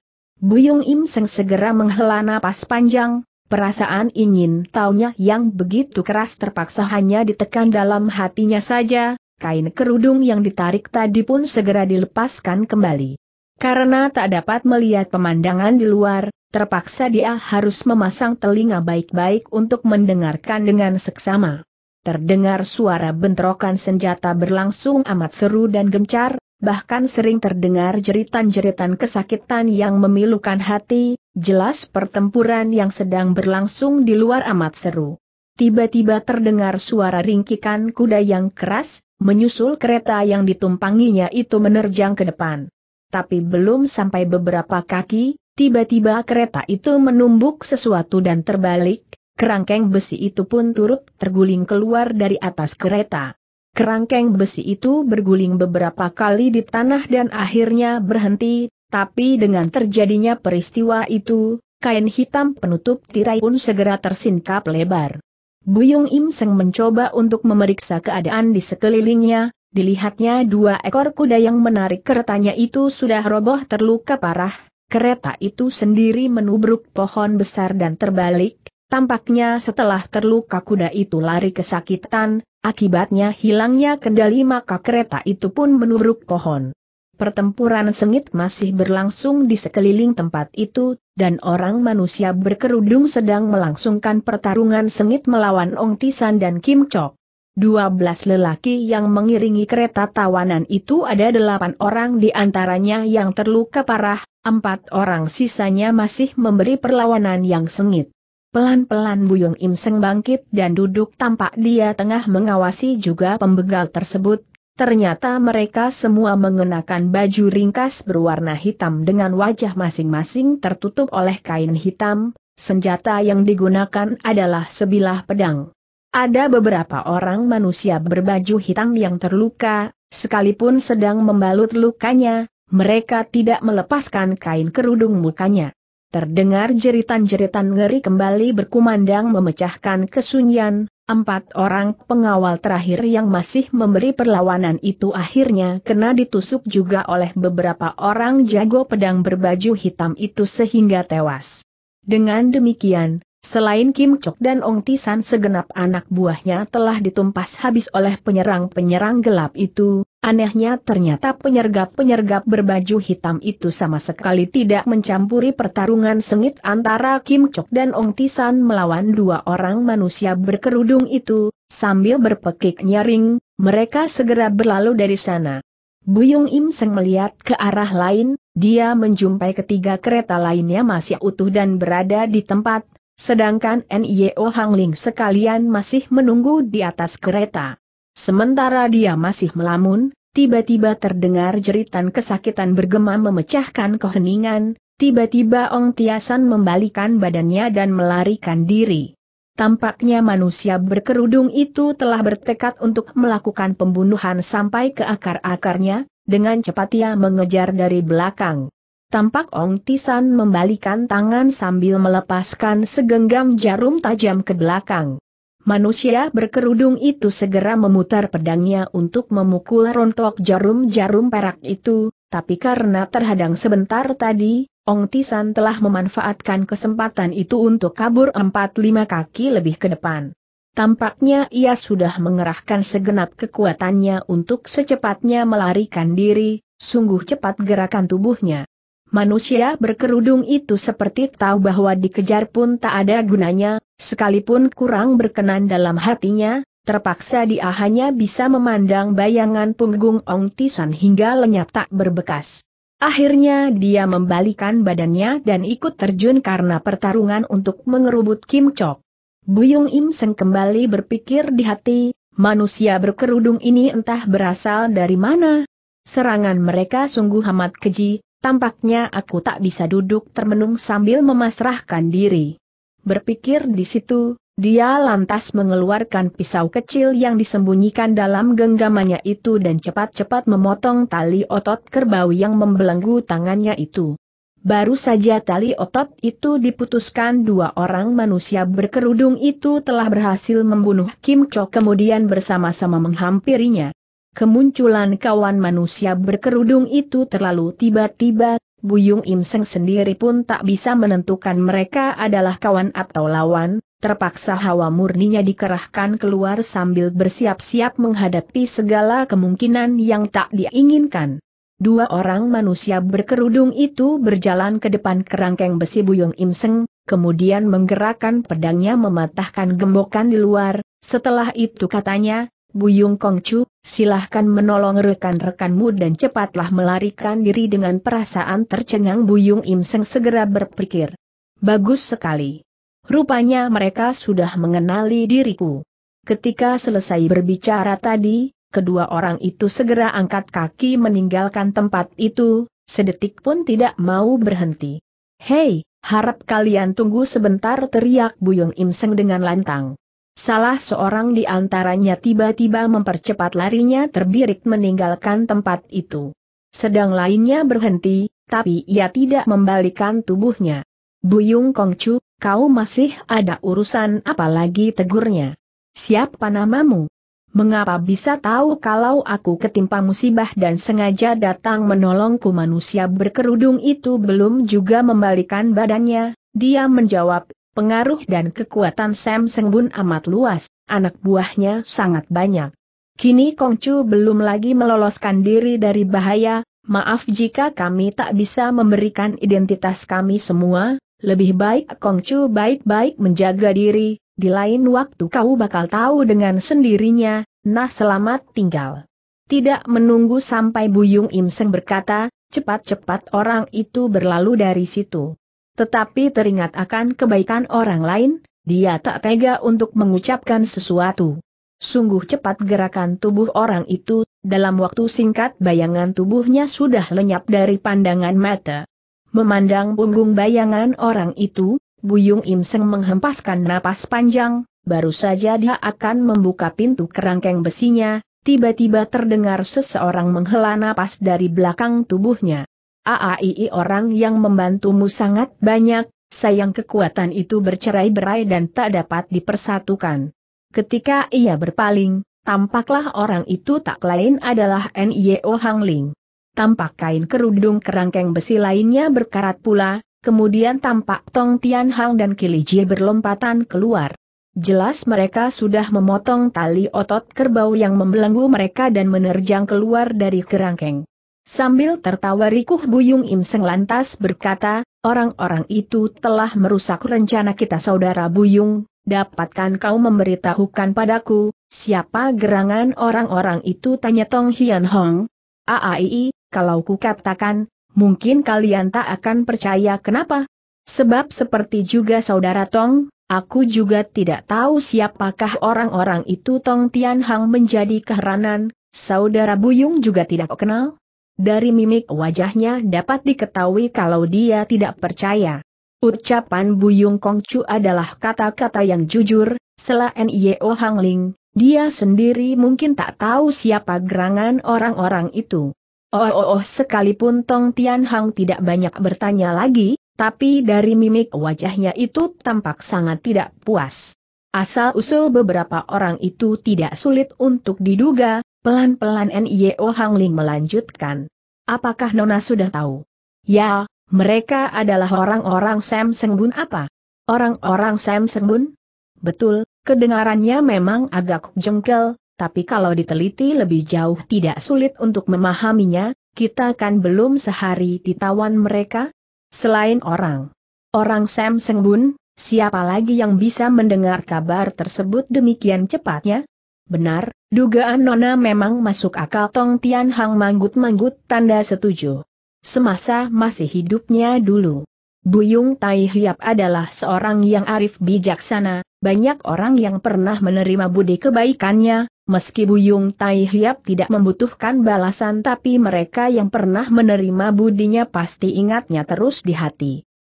Buyung Im Seng segera menghela napas panjang, perasaan ingin tahunya yang begitu keras terpaksa hanya ditekan dalam hatinya saja, kain kerudung yang ditarik tadi pun segera dilepaskan kembali. Karena tak dapat melihat pemandangan di luar, terpaksa dia harus memasang telinga baik-baik untuk mendengarkan dengan seksama. Terdengar suara bentrokan senjata berlangsung amat seru dan gencar. Bahkan sering terdengar jeritan-jeritan kesakitan yang memilukan hati, jelas pertempuran yang sedang berlangsung di luar amat seru. Tiba-tiba terdengar suara ringkikan kuda yang keras, menyusul kereta yang ditumpanginya itu menerjang ke depan. Tapi belum sampai beberapa kaki, tiba-tiba kereta itu menumbuk sesuatu dan terbalik, kerangkeng besi itu pun turut terguling keluar dari atas kereta. Kerangkeng besi itu berguling beberapa kali di tanah dan akhirnya berhenti, tapi dengan terjadinya peristiwa itu, kain hitam penutup tirai pun segera tersingkap lebar. Buyung Im Seng mencoba untuk memeriksa keadaan di sekelilingnya, dilihatnya dua ekor kuda yang menarik keretanya itu sudah roboh terluka parah, kereta itu sendiri menubruk pohon besar dan terbalik. Tampaknya setelah terluka kuda itu lari kesakitan, akibatnya hilangnya kendali maka kereta itu pun menubruk pohon. Pertempuran sengit masih berlangsung di sekeliling tempat itu, dan orang manusia berkerudung sedang melangsungkan pertarungan sengit melawan Ong Tisan dan Kim Chok. Dua belas lelaki yang mengiringi kereta tawanan itu ada delapan orang di antaranya yang terluka parah, empat orang sisanya masih memberi perlawanan yang sengit. Pelan-pelan Buyung Im Seng bangkit dan duduk, tampak dia tengah mengawasi juga pembegal tersebut. Ternyata mereka semua mengenakan baju ringkas berwarna hitam dengan wajah masing-masing tertutup oleh kain hitam, senjata yang digunakan adalah sebilah pedang. Ada beberapa orang manusia berbaju hitam yang terluka, sekalipun sedang membalut lukanya, mereka tidak melepaskan kain kerudung mukanya. Terdengar jeritan-jeritan ngeri kembali berkumandang memecahkan kesunyian, empat orang pengawal terakhir yang masih memberi perlawanan itu akhirnya kena ditusuk juga oleh beberapa orang jago pedang berbaju hitam itu sehingga tewas. Dengan demikian, selain Kim Chok dan Ong Tisan, segenap anak buahnya telah ditumpas habis oleh penyerang-penyerang gelap itu. Anehnya ternyata penyergap-penyergap berbaju hitam itu sama sekali tidak mencampuri pertarungan sengit antara Kim Chok dan Ong Tisan melawan dua orang manusia berkerudung itu. Sambil berpekik nyaring, mereka segera berlalu dari sana. Buyung Im Seng melihat ke arah lain, dia menjumpai ketiga kereta lainnya masih utuh dan berada di tempat, sedangkan Nyo Hang Ling sekalian masih menunggu di atas kereta. Sementara dia masih melamun, tiba-tiba terdengar jeritan kesakitan bergema memecahkan keheningan, tiba-tiba Ong Tisan membalikan badannya dan melarikan diri. Tampaknya manusia berkerudung itu telah bertekad untuk melakukan pembunuhan sampai ke akar-akarnya, dengan cepat ia mengejar dari belakang. Tampak Ong Tisan membalikan tangan sambil melepaskan segenggam jarum tajam ke belakang. Manusia berkerudung itu segera memutar pedangnya untuk memukul rontok jarum-jarum perak itu, tapi karena terhadang sebentar tadi, Ong Tisan telah memanfaatkan kesempatan itu untuk kabur empat lima kaki lebih ke depan. Tampaknya ia sudah mengerahkan segenap kekuatannya untuk secepatnya melarikan diri, sungguh cepat gerakan tubuhnya. Manusia berkerudung itu seperti tahu bahwa dikejar pun tak ada gunanya, sekalipun kurang berkenan dalam hatinya, terpaksa dia hanya bisa memandang bayangan punggung Ong Tisan hingga lenyap tak berbekas. Akhirnya dia membalikan badannya dan ikut terjun karena pertarungan untuk mengerubut Kim Chok. Buyung Im Seng kembali berpikir di hati, manusia berkerudung ini entah berasal dari mana. Serangan mereka sungguh amat keji. Tampaknya aku tak bisa duduk termenung sambil memasrahkan diri. Berpikir di situ, dia lantas mengeluarkan pisau kecil yang disembunyikan dalam genggamannya itu dan cepat-cepat memotong tali otot kerbau yang membelenggu tangannya itu. Baru saja tali otot itu diputuskan, dua orang manusia berkerudung itu telah berhasil membunuh Kim Chok kemudian bersama-sama menghampirinya. Kemunculan kawan manusia berkerudung itu terlalu tiba-tiba, Buyung Im Seng sendiri pun tak bisa menentukan mereka adalah kawan atau lawan, terpaksa hawa murninya dikerahkan keluar sambil bersiap-siap menghadapi segala kemungkinan yang tak diinginkan. Dua orang manusia berkerudung itu berjalan ke depan kerangkeng besi Buyung Im Seng, kemudian menggerakkan pedangnya mematahkan gembokan di luar, setelah itu katanya, "Buyung Kongcu, silahkan menolong rekan-rekanmu dan cepatlah melarikan diri." Dengan perasaan tercengang Buyung Im Seng segera berpikir, "Bagus sekali. Rupanya mereka sudah mengenali diriku." Ketika selesai berbicara tadi, kedua orang itu segera angkat kaki meninggalkan tempat itu, sedetik pun tidak mau berhenti. "Hei, harap kalian tunggu sebentar," teriak Buyung Im Seng dengan lantang. Salah seorang di antaranya tiba-tiba mempercepat larinya terbirit meninggalkan tempat itu. Sedang lainnya berhenti, tapi ia tidak membalikkan tubuhnya. "Buyung Kongcu, kau masih ada urusan apa lagi?" tegurnya. "Siapa namamu? Mengapa bisa tahu kalau aku ketimpa musibah dan sengaja datang menolongku?" Manusia berkerudung itu belum juga membalikkan badannya, dia menjawab, "Pengaruh dan kekuatan Sam Sengbun amat luas, anak buahnya sangat banyak. Kini Kongcu belum lagi meloloskan diri dari bahaya, maaf jika kami tak bisa memberikan identitas kami semua, lebih baik Kongcu baik-baik menjaga diri, di lain waktu kau bakal tahu dengan sendirinya, nah selamat tinggal." Tidak menunggu sampai Buyung Im Seng berkata, cepat-cepat orang itu berlalu dari situ. Tetapi teringat akan kebaikan orang lain, dia tak tega untuk mengucapkan sesuatu. Sungguh cepat gerakan tubuh orang itu, dalam waktu singkat bayangan tubuhnya sudah lenyap dari pandangan mata. Memandang punggung bayangan orang itu, Buyung Im Seng menghempaskan napas panjang, baru saja dia akan membuka pintu kerangkeng besinya, tiba-tiba terdengar seseorang menghela napas dari belakang tubuhnya. Aai orang yang membantumu sangat banyak, sayang kekuatan itu bercerai-berai dan tak dapat dipersatukan. Ketika ia berpaling, tampaklah orang itu tak lain adalah Nyo Hang Ling. Tampak kain kerudung kerangkeng besi lainnya berkarat pula, kemudian tampak Tong Tian Hang dan Kiliji berlompatan keluar. Jelas mereka sudah memotong tali otot kerbau yang membelenggu mereka dan menerjang keluar dari kerangkeng. Sambil tertawa rikuh Buyung Im Seng lantas berkata, "Orang-orang itu telah merusak rencana kita saudara Buyung. Dapatkan kau memberitahukan padaku, siapa gerangan orang-orang itu?" tanya Tong Tian Hong. "Aai, kalau ku katakan, mungkin kalian tak akan percaya. Kenapa? Sebab seperti juga saudara Tong, aku juga tidak tahu siapakah orang-orang itu." Tong Tian Hong menjadi keheranan, saudara Buyung juga tidak kenal. Dari mimik wajahnya dapat diketahui kalau dia tidak percaya. Ucapan Buyung Kongcu adalah kata-kata yang jujur, sela Nyo Hang Ling, dia sendiri mungkin tak tahu siapa gerangan orang-orang itu. Oh, oh, oh, sekalipun Tong Tian Hang tidak banyak bertanya lagi, tapi dari mimik wajahnya itu tampak sangat tidak puas. Asal-usul beberapa orang itu tidak sulit untuk diduga, pelan-pelan Nyo Hang Ling melanjutkan. "Apakah Nona sudah tahu?" "Ya. Mereka adalah orang-orang Sam Sengbun." "Apa? Orang-orang Sam Sengbun?" "Betul, kedengarannya memang agak jengkel, tapi kalau diteliti lebih jauh tidak sulit untuk memahaminya, kita kan belum sehari ditawan mereka." "Selain orang Orang Sam Sengbun, siapa lagi yang bisa mendengar kabar tersebut demikian cepatnya?" "Benar, dugaan Nona memang masuk akal." Tong Tian Hang manggut-manggut tanda setuju. Semasa masih hidupnya dulu, Buyung Taihiap adalah seorang yang arif bijaksana, banyak orang yang pernah menerima budi kebaikannya, meski Buyung Taihiap tidak membutuhkan balasan tapi mereka yang pernah menerima budinya pasti ingatnya terus di hati.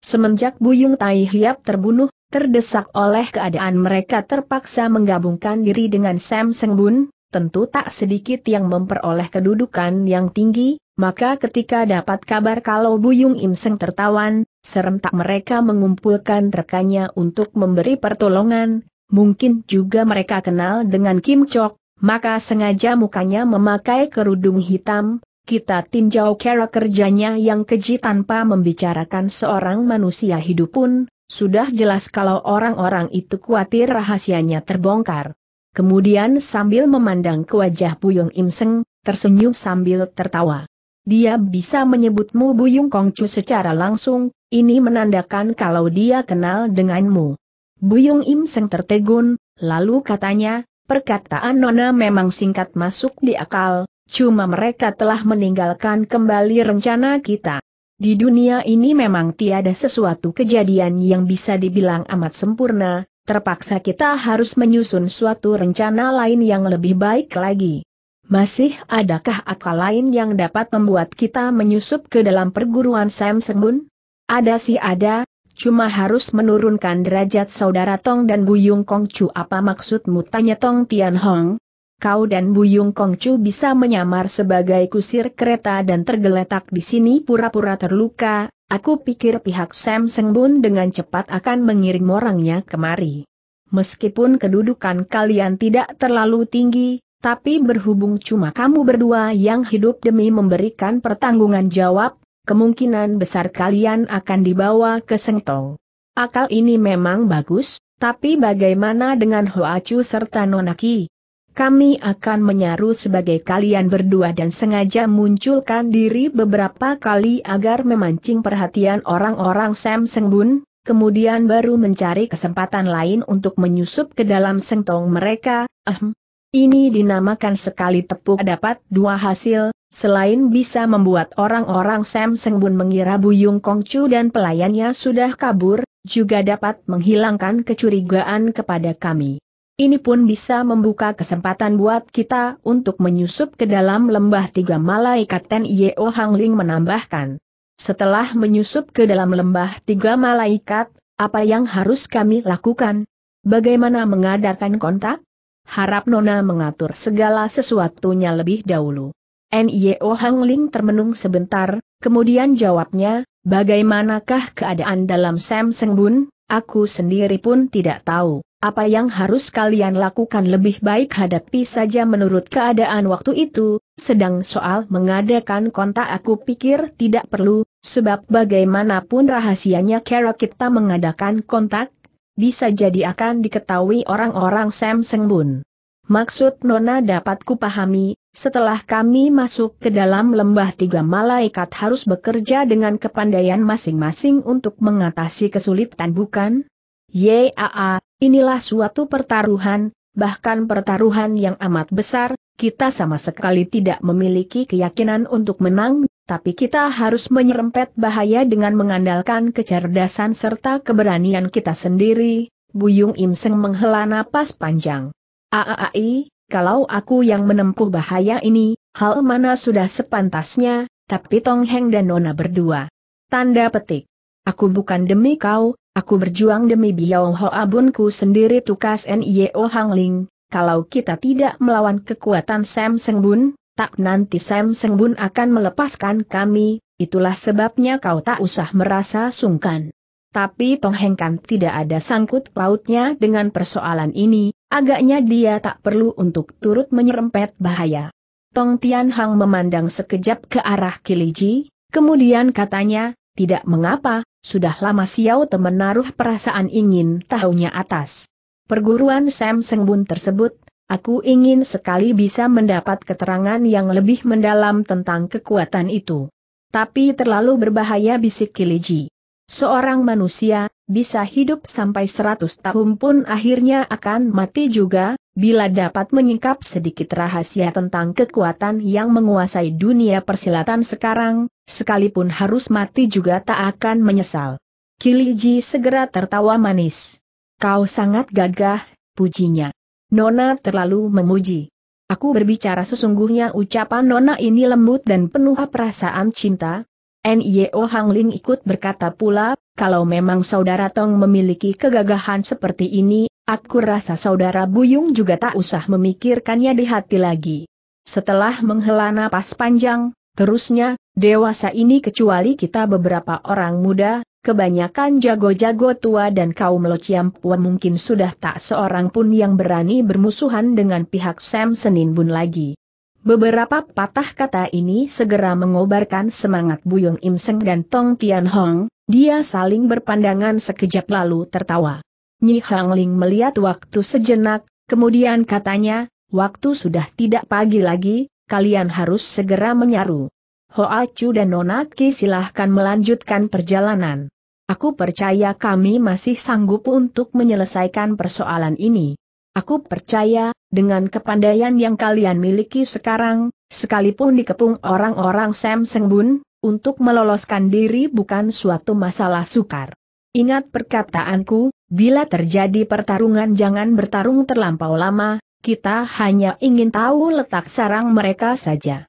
Semenjak Buyung Taihiap terbunuh, terdesak oleh keadaan mereka terpaksa menggabungkan diri dengan Sam Sengbun, tentu tak sedikit yang memperoleh kedudukan yang tinggi. Maka ketika dapat kabar kalau Buyung Im Seng tertawan, serentak mereka mengumpulkan rekannya untuk memberi pertolongan, mungkin juga mereka kenal dengan Kim Chok, maka sengaja mukanya memakai kerudung hitam, kita tinjau cara kerjanya yang keji tanpa membicarakan seorang manusia hidup pun, sudah jelas kalau orang-orang itu khawatir rahasianya terbongkar. Kemudian sambil memandang ke wajah Buyung Im Seng, tersenyum sambil tertawa. "Dia bisa menyebutmu Buyung Kongcu secara langsung, ini menandakan kalau dia kenal denganmu." Buyung Im Seng tertegun, lalu katanya, "Perkataan Nona memang singkat masuk di akal, cuma mereka telah meninggalkan kembali rencana kita. Di dunia ini memang tiada sesuatu kejadian yang bisa dibilang amat sempurna, terpaksa kita harus menyusun suatu rencana lain yang lebih baik lagi. Masih adakah akal lain yang dapat membuat kita menyusup ke dalam perguruan Sam Sengbun?" "Ada sih ada, cuma harus menurunkan derajat saudara Tong dan Buyung Kongcu." "Apa maksudmu?" tanya Tong Tian Hong. "Kau dan Buyung Kongcu bisa menyamar sebagai kusir kereta dan tergeletak di sini pura-pura terluka, aku pikir pihak Sam Sengbun dengan cepat akan mengirim orangnya kemari. Meskipun kedudukan kalian tidak terlalu tinggi, tapi berhubung cuma kamu berdua yang hidup demi memberikan pertanggungan jawab, kemungkinan besar kalian akan dibawa ke Sengtong." "Akal ini memang bagus, tapi bagaimana dengan Hoa Chu serta Nonaki? Kami akan menyaru sebagai kalian berdua dan sengaja munculkan diri beberapa kali agar memancing perhatian orang-orang Sam Sengbun, kemudian baru mencari kesempatan lain untuk menyusup ke dalam Sengtong mereka." Ahem. Ini dinamakan sekali tepuk dapat dua hasil, selain bisa membuat orang-orang Sam Sengbun mengira Buyung Kongcu dan pelayannya sudah kabur, juga dapat menghilangkan kecurigaan kepada kami. Ini pun bisa membuka kesempatan buat kita untuk menyusup ke dalam lembah tiga malaikat, Nyo Hang Ling menambahkan. "Setelah menyusup ke dalam lembah tiga malaikat, apa yang harus kami lakukan? Bagaimana mengadakan kontak? Harap Nona mengatur segala sesuatunya lebih dahulu." Nyo Hang Ling termenung sebentar, Kemudian jawabnya, bagaimanakah keadaan dalam Sam Sengbun? Aku sendiri pun tidak tahu. Apa yang harus kalian lakukan lebih baik hadapi saja menurut keadaan waktu itu, sedang soal mengadakan kontak aku pikir tidak perlu, sebab bagaimanapun rahasianya cara kita mengadakan kontak, bisa jadi akan diketahui orang-orang Sam Sengbun. Maksud Nona dapat kupahami, setelah kami masuk ke dalam lembah tiga malaikat harus bekerja dengan kepandaian masing-masing untuk mengatasi kesulitan bukan? Yaa, inilah suatu pertaruhan, bahkan pertaruhan yang amat besar, kita sama sekali tidak memiliki keyakinan untuk menang, tapi kita harus menyerempet bahaya dengan mengandalkan kecerdasan serta keberanian kita sendiri. Buyung Im Seng menghela napas panjang. Aai, kalau aku yang menempuh bahaya ini, hal mana sudah sepantasnya, tapi Tong Heng dan Nona berdua. Tanda petik. Aku bukan demi kau, aku berjuang demi Biao Ho Abunku sendiri tukas Nyo Hang Ling, kalau kita tidak melawan kekuatan Sam Sengbun, tak nanti Sam Sengbun akan melepaskan kami, itulah sebabnya kau tak usah merasa sungkan. Tapi Tong Heng kan tidak ada sangkut pautnya dengan persoalan ini, agaknya dia tak perlu untuk turut menyerempet bahaya. Tong Tian Hang memandang sekejap ke arah Kiliji, kemudian katanya, tidak mengapa, sudah lama Xiao Te menaruh perasaan ingin tahunya atas perguruan Sam Sengbun tersebut, aku ingin sekali bisa mendapat keterangan yang lebih mendalam tentang kekuatan itu. Tapi terlalu berbahaya bisik Kiliji. Seorang manusia, bisa hidup sampai seratus tahun pun akhirnya akan mati juga, bila dapat menyingkap sedikit rahasia tentang kekuatan yang menguasai dunia persilatan sekarang, sekalipun harus mati juga tak akan menyesal. Kiliji segera tertawa manis. Kau sangat gagah, pujinya. Nona terlalu memuji. Aku berbicara sesungguhnya, ucapan Nona ini lembut dan penuh perasaan cinta. Nyo Hang Ling ikut berkata pula, kalau memang saudara Tong memiliki kegagahan seperti ini, aku rasa saudara Buyung juga tak usah memikirkannya di hati lagi. Setelah menghela napas panjang, terusnya, dewasa ini kecuali kita beberapa orang muda, kebanyakan jago-jago tua dan kaum Lo Ciam Pua mungkin sudah tak seorang pun yang berani bermusuhan dengan pihak Sam Sengbun lagi. Beberapa patah kata ini segera mengobarkan semangat Buyung Im Seng dan Tong Tian Hong, dia saling berpandangan sekejap lalu tertawa. Nyi Hang Ling melihat waktu sejenak, kemudian katanya, waktu sudah tidak pagi lagi, kalian harus segera menyaru. Hoa Chu dan Nona Ki silahkan melanjutkan perjalanan. Aku percaya kami masih sanggup untuk menyelesaikan persoalan ini. Aku percaya, dengan kepandaian yang kalian miliki sekarang, sekalipun dikepung orang-orang Sam Sengbun, untuk meloloskan diri bukan suatu masalah sukar. Ingat perkataanku, bila terjadi pertarungan jangan bertarung terlampau lama, kita hanya ingin tahu letak sarang mereka saja.